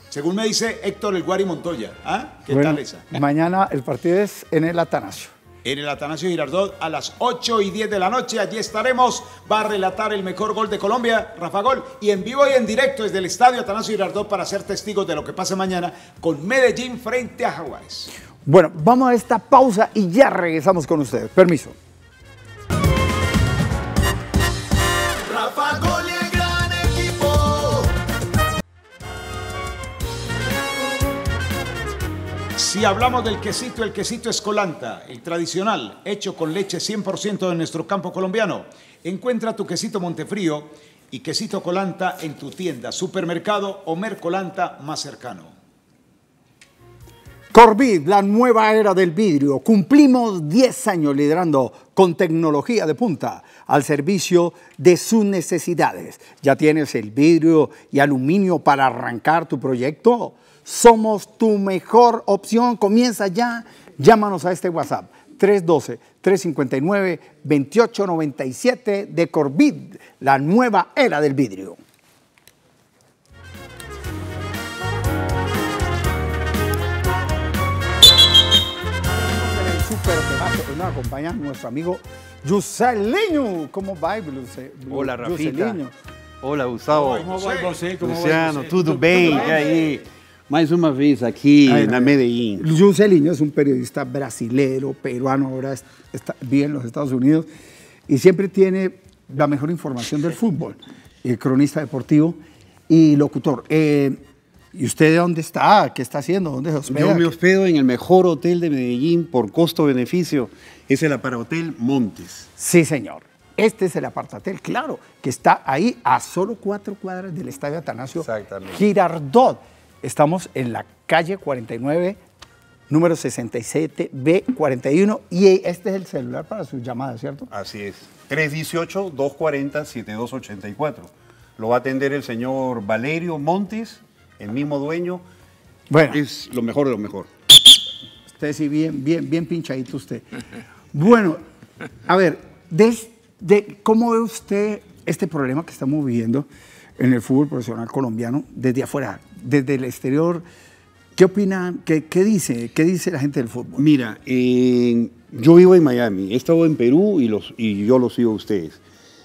Según me dice Héctor El Guari Montoya. ¿Ah? ¿Qué bueno, tal esa? Mañana el partido es en el Atanasio. En el Atanasio Girardot a las ocho y diez de la noche. Allí estaremos. Va a relatar el mejor gol de Colombia, Rafa Gol. Y en vivo y en directo desde el estadio Atanasio Girardot para ser testigos de lo que pasa mañana con Medellín frente a Jaguares. Bueno, vamos a esta pausa y ya regresamos con ustedes. Permiso. Si hablamos del quesito, el quesito es Colanta, el tradicional, hecho con leche cien por ciento de nuestro campo colombiano. Encuentra tu quesito Montefrío y quesito Colanta en tu tienda, supermercado o Mercolanta más cercano. Corvid, la nueva era del vidrio. Cumplimos diez años liderando con tecnología de punta al servicio de sus necesidades. ¿Ya tienes el vidrio y aluminio para arrancar tu proyecto? Somos tu mejor opción. Comienza ya. Llámanos a este WhatsApp tres uno dos, tres cinco nueve, dos ocho nueve siete de Corvid, la nueva era del vidrio. Super debate que nos acompaña nuestro amigo Yuseliño. ¿Cómo va, Yuseliño? Hola, Rafita. Hola, Gustavo. ¿Cómo va você? Luciano, ¿todo bien? ¿Y ahí? Mais uma vez aquí en Medellín. Yuseliño es un periodista brasileño, peruano, ahora está, vive en los Estados Unidos y siempre tiene la mejor información del fútbol, el cronista deportivo y locutor. Eh, ¿Y usted de dónde está? ¿Qué está haciendo? ¿Dónde se hospeda? Yo me hospedo en el mejor hotel de Medellín por costo-beneficio. Es el Apartahotel Montes. Sí, señor. Este es el Apartahotel, claro, que está ahí a solo cuatro cuadras del estadio Atanasio Girardot. Estamos en la calle cuarenta y nueve, número sesenta y siete B cuarenta y uno. Y este es el celular para sus llamadas, ¿cierto? Así es. tres uno ocho, dos cuatro cero, siete dos ocho cuatro. Lo va a atender el señor Valerio Montes, el mismo dueño. Bueno. Es lo mejor de lo mejor. Usted sí, bien, bien, bien pinchadito usted. Bueno, a ver, desde, ¿cómo ve usted este problema que estamos viviendo en el fútbol profesional colombiano desde afuera, desde el exterior? ¿Qué opina? ¿Qué, qué dice? ¿Qué dice la gente del fútbol? Mira, eh, yo vivo en Miami, he estado en Perú y, los, y yo los sigo a ustedes.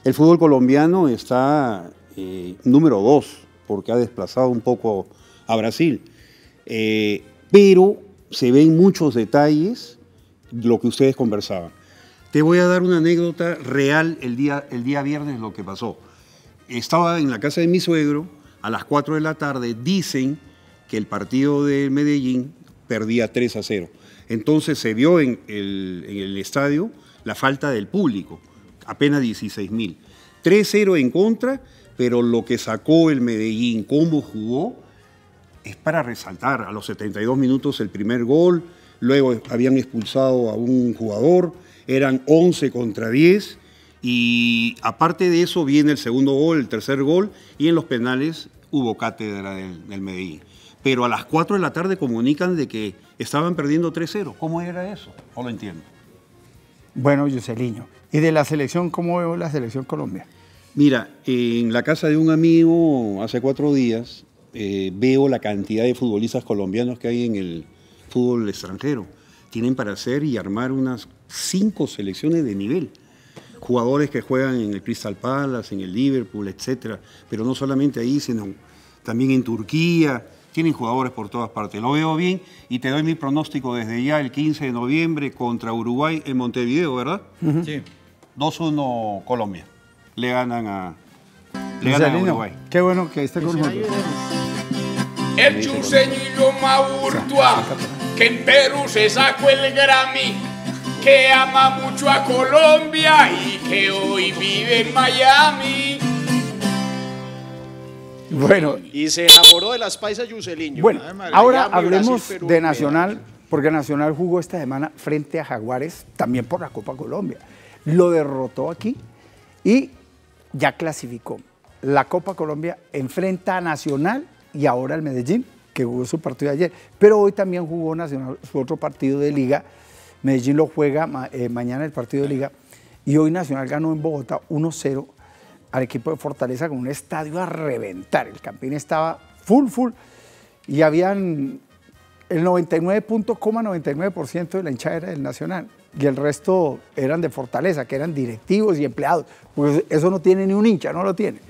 El fútbol colombiano está eh, número dos, porque ha desplazado un poco a Brasil. Eh, pero se ven muchos detalles de lo que ustedes conversaban. Te voy a dar una anécdota real el día, el día viernes lo que pasó. Estaba en la casa de mi suegro, a las cuatro de la tarde, dicen que el partido de Medellín perdía tres a cero. Entonces se vio en el, en el estadio la falta del público, apenas dieciséis mil. tres cero en contra, pero lo que sacó el Medellín, cómo jugó, es para resaltar. A los setenta y dos minutos el primer gol, luego habían expulsado a un jugador, eran once contra diez. Y aparte de eso viene el segundo gol, el tercer gol, y en los penales hubo cátedra del, del Medellín. Pero a las cuatro de la tarde comunican de que estaban perdiendo tres cero. ¿Cómo era eso? No lo entiendo. Bueno, Yuseliño, ¿y de la selección, cómo veo la selección Colombia? Mira, en la casa de un amigo hace cuatro días eh, veo la cantidad de futbolistas colombianos que hay en el fútbol extranjero. Tienen para hacer y armar unas cinco selecciones de nivel. Jugadores que juegan en el Crystal Palace, en el Liverpool, etcétera. Pero no solamente ahí, sino también en Turquía. Tienen jugadores por todas partes. Lo veo bien y te doy mi pronóstico desde ya el quince de noviembre contra Uruguay en Montevideo, ¿verdad? Uh-huh. Sí. dos uno Colombia. Le ganan a, le ganan a Uruguay. Qué bueno que esté con nosotros. El Yuseliño Maurtua, que en Perú se sacó el Grammy, que ama mucho a Colombia y que hoy vive en Miami. Bueno. Y se enamoró de las paisas Yuseliño. Bueno, madre, ahora hablemos Brasil, Perú, de Nacional, porque Nacional jugó esta semana frente a Jaguares, también por la Copa Colombia. Lo derrotó aquí y ya clasificó. La Copa Colombia enfrenta a Nacional y ahora el Medellín, que jugó su partido ayer. Pero hoy también jugó Nacional su otro partido de Liga. Medellín lo juega eh, mañana el partido de Liga. Y hoy Nacional ganó en Bogotá uno cero al equipo de Fortaleza con un estadio a reventar. El Campín estaba full, full. Y habían el noventa y nueve punto noventa y nueve por ciento de la hinchada era del Nacional. Y el resto eran de Fortaleza, que eran directivos y empleados. Porque eso no tiene ni un hincha, no lo tiene.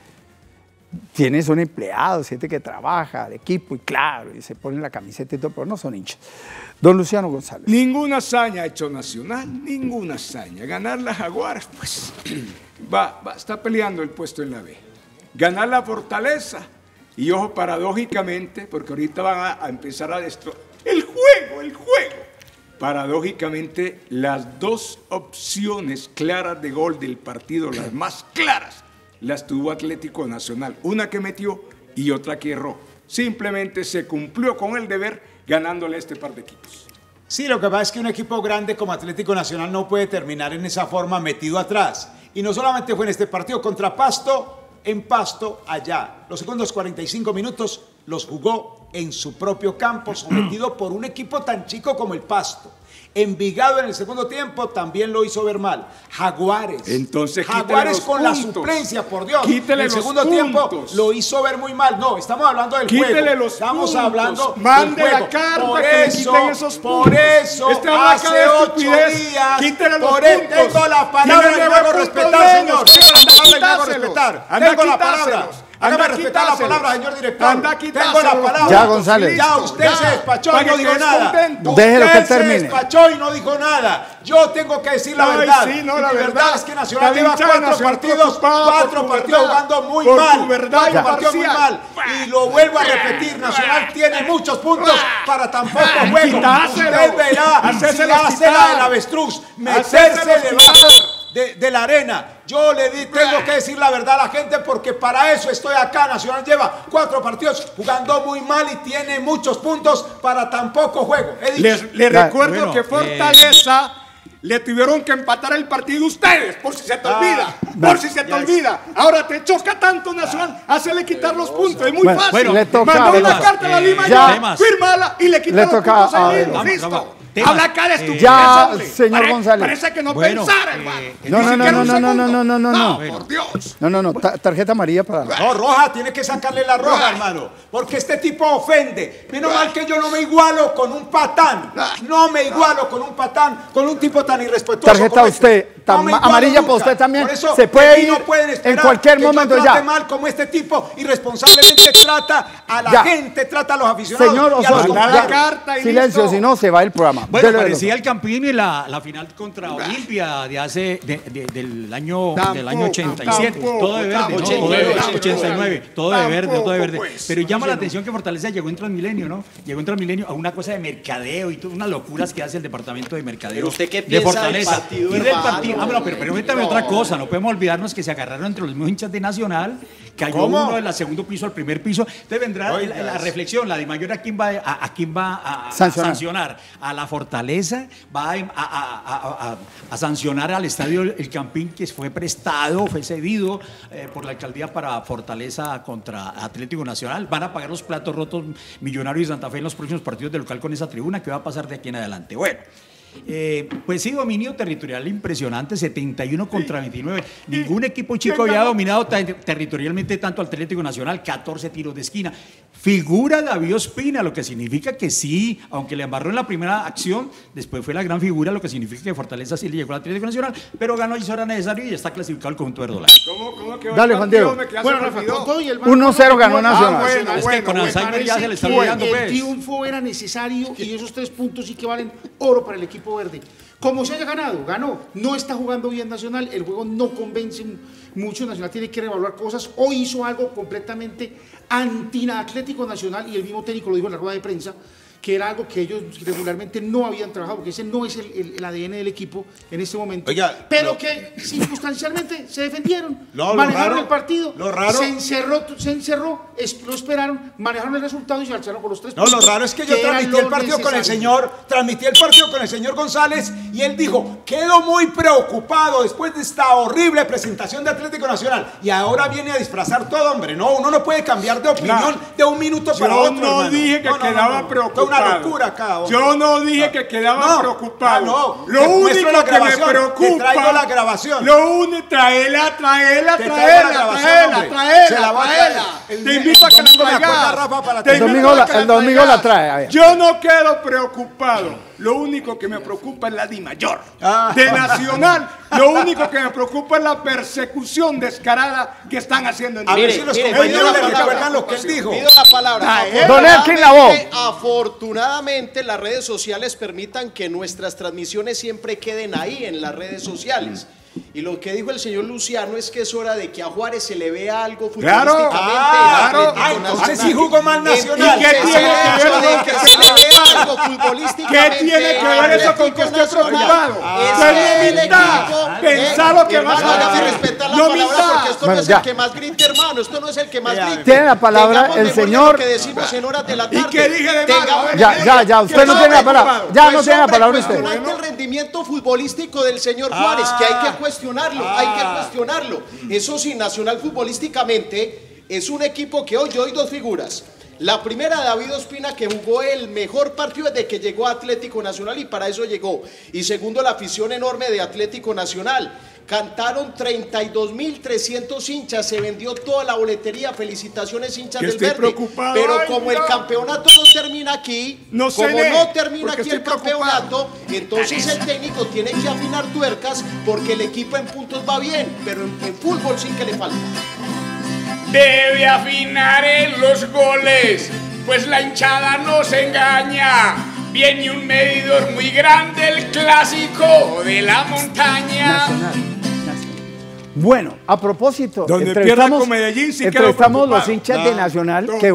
Tiene, son empleados, gente que trabaja, de equipo, y claro, y se ponen la camiseta y todo, pero no son hinchas. Don Luciano González. Ninguna hazaña ha hecho Nacional, ninguna hazaña. Ganar la Jaguares, pues, va, va, está peleando el puesto en la B. Ganar la Fortaleza, y ojo, paradójicamente, porque ahorita van a, a empezar a destrozar. El juego, el juego. Paradójicamente, las dos opciones claras de gol del partido, las más claras, las tuvo Atlético Nacional. Una que metió y otra que erró. Simplemente se cumplió con el deber ganándole a este par de equipos. Sí, lo que pasa es que un equipo grande como Atlético Nacional no puede terminar en esa forma metido atrás. Y no solamente fue en este partido contra Pasto, en Pasto allá. Los segundos cuarenta y cinco minutos los jugó en su propio campo, sometido por un equipo tan chico como el Pasto. Envigado en el segundo tiempo también lo hizo ver mal. Jaguares. Entonces, Jaguares con puntos. La suplencia, por Dios. Quítele el segundo puntos. Tiempo lo hizo ver muy mal. No, estamos hablando del quítele juego. Los estamos puntos. Hablando mande del juego. La carta por que eso, le esos por eso, este hace ocho días. Quítele los por puntos. Tengo la palabra y luego respetar, señor. Tengo la palabra y luego respetar. Tengo la palabra. Hágame respetar la palabra, señor director. Anda, tengo la palabra. Ya, González. Ya usted ya. Se despachó y no dijo nada. Déjelo que termine. Se despachó y no dijo nada. Yo tengo que decir la ay, verdad. Sí, no, la, la verdad, verdad es que Nacional lleva cuatro Nacional partidos, cuatro partidos verdad, jugando muy mal. Verdad, ya. Partido muy mal. Y lo vuelvo a repetir, Nacional tiene muchos puntos para tampoco juego. Usted verá, hacerse la del avestruz, meterse debajo. De, de la arena, yo le di, tengo que decir la verdad a la gente porque para eso estoy acá. Nacional lleva cuatro partidos jugando muy mal y tiene muchos puntos para tan poco juego. Les le recuerdo bueno, que Fortaleza eh. le tuvieron que empatar el partido ustedes, por si se te ah, olvida, no, por si se te olvida. Es. Ahora te choca tanto Nacional, hacele quitar los puntos, es muy bueno, fácil. Bueno, le toca, mandó una carta a la Lima, ya, firmala y le quita los puntos a Lima, listo. Habla cara es tu eh, ya, señor Pare, González. Parece que no bueno, pensara, hermano. Eh, no, no, no, no, no, no, no, no, no, no, no, bueno. Por Dios. No, no, no, ta tarjeta amarilla para... No, roja, tiene que sacarle la roja, hermano, porque este tipo ofende. Menos mal que yo no me igualo con un patán. No me igualo con un patán, con un tipo tan irrespetuoso. Tarjeta como usted, este. Tan no amarilla para usted también. Por eso, se puede ir no en cualquier momento ya. No trate mal como este tipo irresponsablemente trata a la ya. gente, trata a los aficionados. Señor Osorio, silencio, si no se va el programa. Bueno, dele, parecía dele. El Campín y la, la final contra Olimpia de hace, de, de, del, año, tampoco, del año ochenta y siete. Tampoco, todo de verde, tampoco, no, ochenta y nueve, no, ochenta y nueve, todo de verde, todo de verde. Pues, pero llama no, la atención que Fortaleza llegó en Transmilenio, ¿no? Llegó en Transmilenio a una cosa de mercadeo y todas unas locuras que hace el departamento de mercadeo de Fortaleza. Y del partido. Ah, bueno, pero permítame no. otra cosa, no podemos olvidarnos que se agarraron entre los mismos hinchas de Nacional, cayó ¿cómo? Uno del segundo piso al primer piso. Entonces vendrá la, la reflexión, la de Dimayor a quién va a, a, quién va a, a sancionar. sancionar, a la Fortaleza, va a, a, a, a, a sancionar al estadio El Campín, que fue prestado, fue cedido eh, por la alcaldía para Fortaleza contra Atlético Nacional. Van a pagar los platos rotos Millonarios y Santa Fe en los próximos partidos de local con esa tribuna. ¿Qué va a pasar de aquí en adelante? Bueno. Eh, pues sí, dominio territorial impresionante, setenta y uno contra veintinueve. Ningún equipo chico había dominado territorialmente tanto al Atlético Nacional, catorce tiros de esquina. Figura David Ospina, lo que significa que sí, aunque le embarró en la primera acción, después fue la gran figura, lo que significa que Fortaleza sí le llegó al Atlético Nacional, pero ganó y eso era necesario y está clasificado el conjunto de Verdolaga. ¿Cómo, cómo que Dale, Juan Diego. Bueno, Rafa, uno cero ganó Nacional. Ah, bueno, es bueno, que con bueno, Alzheimer ya se le está olvidando. El pues. triunfo era necesario y esos tres puntos sí que valen oro para el equipo verde. Como se haya ganado, ganó. No está jugando bien Nacional, el juego no convence mucho, Nacional tiene que reevaluar cosas. O hizo algo completamente anti-Atlético Nacional, y el mismo técnico lo dijo en la rueda de prensa, que era algo que ellos regularmente no habían trabajado, porque ese no es el, el, el A D N del equipo en este momento. Oiga, pero no. que circunstancialmente se defendieron, no, manejaron raro, el partido, lo raro, se encerró, se encerró, lo esperaron, manejaron el resultado y se alzaron con los tres puntos. No, lo raro es que yo transmití el partido necesario. con el señor, transmití el partido con el señor González y él dijo, quedo muy preocupado después de esta horrible presentación de Atlético Nacional y ahora viene a disfrazar todo, hombre. No, uno no puede cambiar de opinión claro. de un minuto para yo otro. Yo no hermano. dije que no, no, quedaba no, no. preocupado. Una locura acá, yo no dije ah, que quedaba no, preocupado. Ah, no, lo único la que me preocupa. Traigo la grabación. Lo único, traela, traela, traela, traela, traela, traela. Te invito a que la traigas. El domingo la, el domingo la trae. A ver. Yo no quedo preocupado. Lo único que me preocupa es la Dimayor de Nacional. Lo único que me preocupa es la persecución descarada que están haciendo en el A ver si los compañeros le recuerdan lo que él dijo. Pido la palabra. Don Elkin la Voz. Afortunadamente, las redes sociales permitan que nuestras transmisiones siempre queden ahí, en las redes sociales. Y lo que dijo el señor Luciano es que es hora de que a Juárez se le vea algo futbolísticamente. Claro, claro. Ah, entonces sí jugó mal Nacional. ¿Y qué tiene que ver que se le vea algo futbolísticamente? ¿Qué tiene que ver eso con que esté preocupado? Es mental. Pensá lo que más haga y respetar la palabra, porque esto no es el que más grite, hermano. Esto no es el que más grite. Tiene la palabra el señor. Que decimos en horas de la tarde. ¿Y qué dije de malo? Ya, ya, ya. Usted no tiene la palabra. Ya no tiene la palabra usted. El rendimiento futbolístico del señor Juárez, que hay que cuestionarlo, ah. hay que cuestionarlo. Eso sí, Nacional futbolísticamente es un equipo que hoy, hoy dos figuras. La primera, David Ospina, que jugó el mejor partido desde que llegó a Atlético Nacional y para eso llegó. Y segundo, la afición enorme de Atlético Nacional. Cantaron treinta y dos mil trescientos hinchas, se vendió toda la boletería, felicitaciones hinchas del verde. Pero como el campeonato no termina aquí, como no termina aquí el campeonato, entonces el técnico tiene que afinar tuercas porque el equipo en puntos va bien, pero en, en fútbol sí que le falta. Debe afinar en los goles, pues la hinchada no se engaña. Viene un medidor muy grande, el clásico de la montaña. Bueno, a propósito, donde entrevistamos, con Medellín, sí entrevistamos los hinchas no, de Nacional que,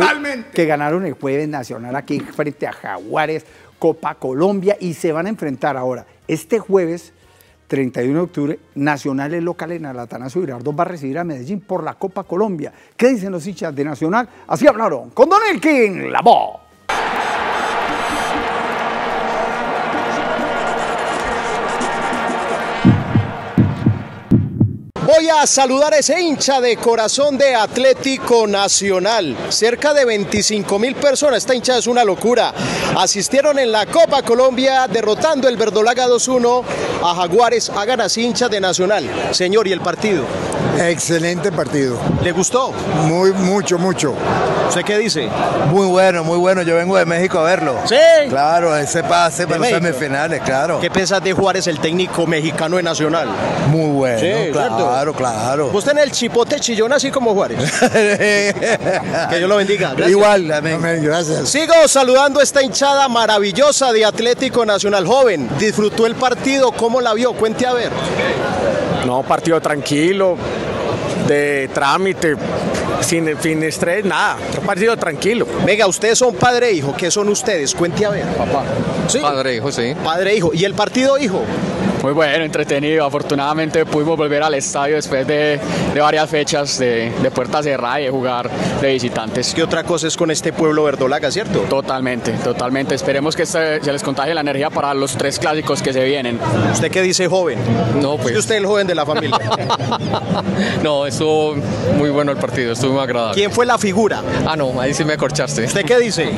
que ganaron el jueves Nacional aquí frente a Jaguares, Copa Colombia, y se van a enfrentar ahora. Este jueves, treinta y uno de octubre, Nacional es local en Atanasio Girardot, va a recibir a Medellín por la Copa Colombia. ¿Qué dicen los hinchas de Nacional? Así hablaron con Don Elkin la Voz. Voy a saludar a ese hincha de corazón de Atlético Nacional. Cerca de veinticinco mil personas. Esta hinchada es una locura. Asistieron en la Copa Colombia derrotando el verdolaga dos uno a Jaguares. Hagan así hincha de Nacional. Señor, ¿y el partido? Excelente partido. ¿Le gustó? Muy, mucho, mucho. ¿Usted qué dice? Muy bueno, muy bueno. Yo vengo de México a verlo. ¿Sí? Claro, ese pase para los semifinales, claro. ¿Qué piensas de Juárez, el técnico mexicano de Nacional? Muy bueno, sí, claro. ¿Cierto? Claro, claro. ¿Vos tenés el chipote chillón así como Juárez? Que Dios lo bendiga. Gracias. Igual, amén. Amén, gracias. Sigo saludando a esta hinchada maravillosa de Atlético Nacional. Joven, ¿disfrutó el partido? ¿Cómo la vio? Cuente a ver. No, partido tranquilo, de trámite, sin, sin estrés, nada. Partido tranquilo. Venga, ustedes son padre e hijo. ¿Qué son ustedes? Cuente a ver. Papá. ¿Sí? Padre e hijo, sí. Padre e hijo. ¿Y el partido, hijo? Muy bueno, entretenido. Afortunadamente pudimos volver al estadio después de, de varias fechas de, de puerta cerrada y de jugar de visitantes. ¿Qué otra cosa es con este pueblo verdolaga, cierto? Totalmente, totalmente. Esperemos que se, se les contagie la energía para los tres clásicos que se vienen. ¿Usted qué dice, joven? No, pues. ¿Es usted el joven de la familia? No, estuvo muy bueno el partido, estuvo muy agradable. ¿Quién fue la figura? Ah, no, ahí sí me acorchaste. ¿Usted qué dice?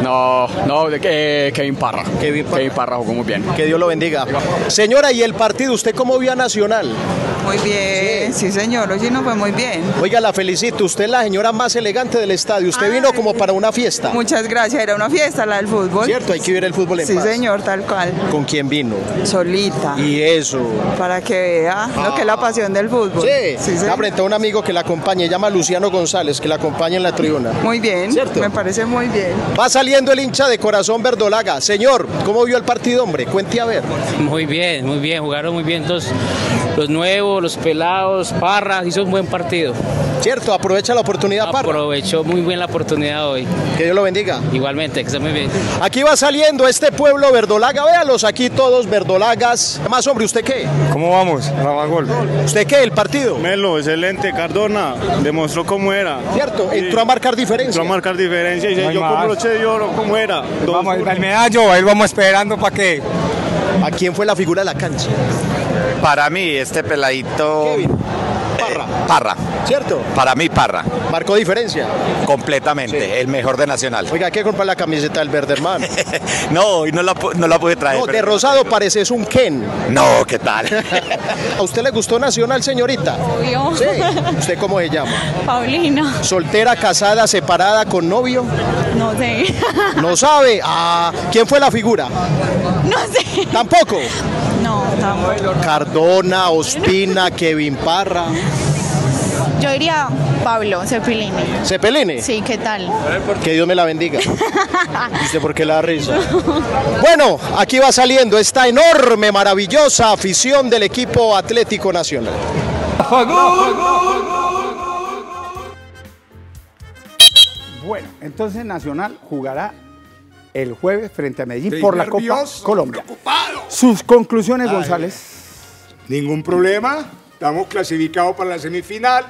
No, no, de, eh, Kevin Parra. Kevin Parra. Kevin Parra jugó muy bien. Que Dios lo bendiga. Señora, ¿y el partido? ¿Usted cómo vio a Nacional? Muy bien, sí, sí señor, hoy no fue muy bien. Oiga, la felicito, usted es la señora más elegante del estadio, usted Ay, vino como para una fiesta. Muchas gracias, era una fiesta la del fútbol. Cierto, hay que vivir el fútbol en sí, paz. Sí señor, tal cual. ¿Con quién vino? Solita. Y eso. Para que vea ah. lo que es la pasión del fútbol. Sí, sí señor. Abre, un amigo que la acompañe, llama Luciano González, que la acompañe en la tribuna. Muy bien, ¿cierto? Me parece muy bien. Va saliendo el hincha de corazón verdolaga. Señor, ¿cómo vio el partido, hombre? Cuente a ver. Muy bien, muy bien, jugaron muy bien los, los nuevos. Los pelados, Parra, hizo un buen partido. Cierto, aprovecha la oportunidad, Parra. Aprovechó muy bien la oportunidad hoy. Que Dios lo bendiga. Igualmente, que esté muy bien. Aquí va saliendo este pueblo verdolaga, véalos aquí todos verdolagas. Más hombre, ¿usted qué? ¿Cómo vamos? Rafa Gol. ¿Usted qué? ¿El partido? Melo, excelente, Cardona, demostró cómo era. Cierto, sí. Entró a marcar diferencia. Entró a marcar diferencia y no yo con broche de oro, ¿cómo era? Vamos, el medallo, ahí vamos esperando para que... ¿A quién fue la figura de la cancha? Para mí, este peladito... Kevin Parra. Eh, Parra. ¿Cierto? Para mí, Parra. ¿Marcó diferencia? Completamente, sí. El mejor de Nacional. Oiga, hay que comprar la camiseta del verde, hermano. No, hoy no la, no la pude traer. No, de rosado pareces un Ken. No, ¿qué tal? ¿A usted le gustó Nacional, señorita? Obvio. Sí. ¿Usted cómo se llama? Paulina. ¿Soltera, casada, separada, con novio? No sé. ¿No sabe? Ah, ¿quién fue la figura? No sé. ¿Tampoco? No, tampoco. Cardona, Ospina, Kevin Parra. Yo diría Pablo, Cepelini. ¿Cepelini? Sí, ¿qué tal? Que Dios me la bendiga. ¿Viste por qué la risa? Bueno, aquí va saliendo esta enorme, maravillosa afición del equipo Atlético Nacional. Bueno, entonces Nacional jugará el jueves frente a Medellín por la Copa Colombia. Preocupado. Sus conclusiones, Ay, González. Ningún problema, estamos clasificados para la semifinal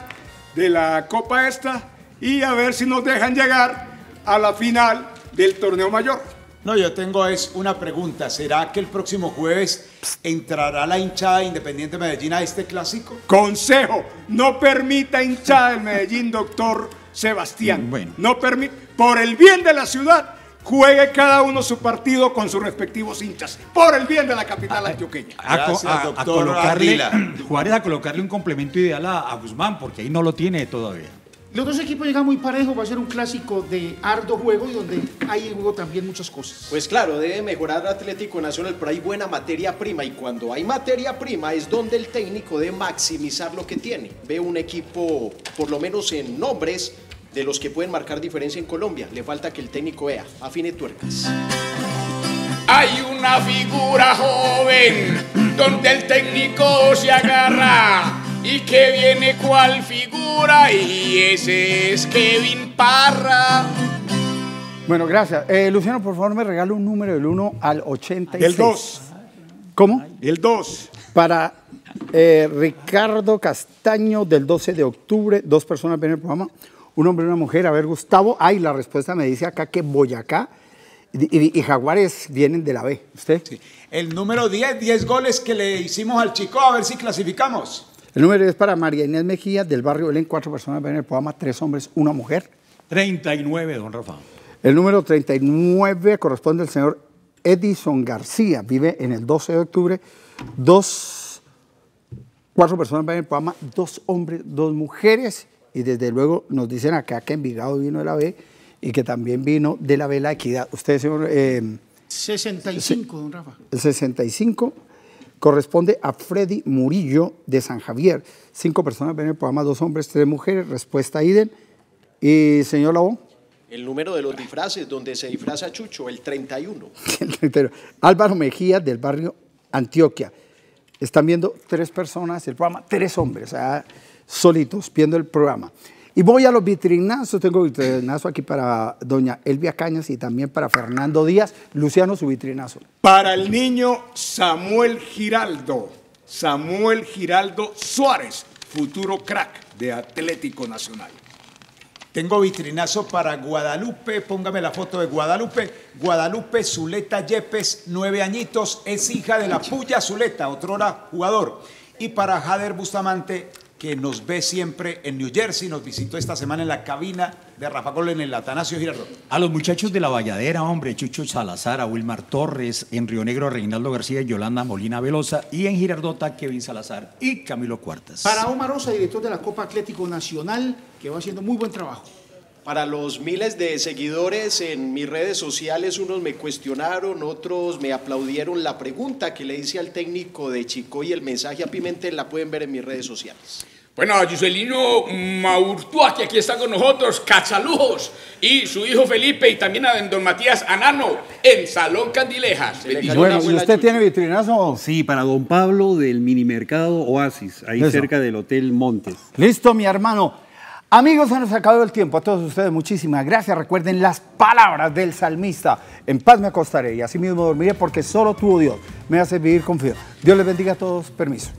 de la Copa esta y a ver si nos dejan llegar a la final del torneo mayor. No, yo tengo es una pregunta, ¿será que el próximo jueves entrará la hinchada de Independiente Medellín a este clásico? Consejo, no permita hinchada del Medellín, doctor Sebastián. Bueno. No permita, por el bien de la ciudad, juegue cada uno su partido con sus respectivos hinchas, por el bien de la capital antioqueña. Gracias, a, a, a colocarle, Juárez, a colocarle un complemento ideal a, a Guzmán, porque ahí no lo tiene todavía. Los dos equipos llegan muy parejos, va a ser un clásico de arduo juego y donde hay en juego también muchas cosas. Pues claro, debe mejorar Atlético Nacional, pero hay buena materia prima y cuando hay materia prima es donde el técnico debe maximizar lo que tiene. Ve un equipo, por lo menos en nombres, de los que pueden marcar diferencia en Colombia. Le falta que el técnico vea, afine tuercas. Hay una figura joven donde el técnico se agarra y que viene cual figura y ese es Kevin Parra. Bueno, gracias. Eh, Luciano, por favor, me regala un número del uno al ochenta y seis. El dos. ¿Cómo? El dos. Para eh, Ricardo Castaño del doce de octubre, dos personas ven el programa. Un hombre y una mujer. A ver, Gustavo. Ay, la respuesta me dice acá que Boyacá y, y, y Jaguares vienen de la B. ¿Usted? Sí. El número diez, diez goles que le hicimos al Chicó. A ver si clasificamos. El número diez para María Inés Mejía, del barrio Belén. Cuatro personas ven el programa. Tres hombres, una mujer. treinta y nueve, don Rafa. El número treinta y nueve corresponde al señor Edison García. Vive en el doce de octubre. Dos, cuatro personas ven el programa. Dos hombres, dos mujeres. Y desde luego nos dicen acá que Envigado vino de la B y que también vino de la B la Equidad. Usted, señor... Eh, sesenta y cinco, don Rafa. El sesenta y cinco corresponde a Freddy Murillo de San Javier. Cinco personas ven el programa, dos hombres, tres mujeres. Respuesta a Iden. Y señor Labo. El número de los disfraces, donde se disfraza Chucho, el treinta y uno. El treinta y uno. Álvaro Mejía del barrio Antioquia. Están viendo tres personas el programa, tres hombres. O sea, solitos, viendo el programa. Y voy a los vitrinazos, tengo vitrinazo aquí para doña Elvia Cañas y también para Fernando Díaz. Luciano, su vitrinazo. Para el niño Samuel Giraldo, Samuel Giraldo Suárez, futuro crack de Atlético Nacional. Tengo vitrinazo para Guadalupe, póngame la foto de Guadalupe. Guadalupe Zuleta Yepes, nueve añitos, es hija de la Puya Zuleta, otrora jugador. Y para Jader Bustamante, que nos ve siempre en New Jersey, nos visitó esta semana en la cabina de Rafa Gol en el Atanasio Girardot. A los muchachos de la Valladera, hombre, Chucho Salazar, a Wilmar Torres, en Río Negro, Reinaldo García, Yolanda Molina Velosa, y en Girardota, Kevin Salazar y Camilo Cuartas. Para Omar Osa, director de la Copa Atlético Nacional, que va haciendo muy buen trabajo. Para los miles de seguidores en mis redes sociales, unos me cuestionaron, otros me aplaudieron la pregunta que le hice al técnico de Chicó y el mensaje a Pimentel, la pueden ver en mis redes sociales. Bueno, a Yuseliño Maurtua, que aquí está con nosotros, Cachalujos, y su hijo Felipe, y también a don Matías Anano, en Salón Candilejas. Bueno, ¿y usted tiene vitrinazo? Sí, para don Pablo del minimercado Oasis, ahí Eso. cerca del Hotel Montes. Listo, mi hermano. Amigos, se nos acabó el tiempo. A todos ustedes, muchísimas gracias. Recuerden las palabras del salmista. En paz me acostaré y así mismo dormiré porque solo tú, oh Dios, me hace vivir con frío. Dios les bendiga a todos. Permiso.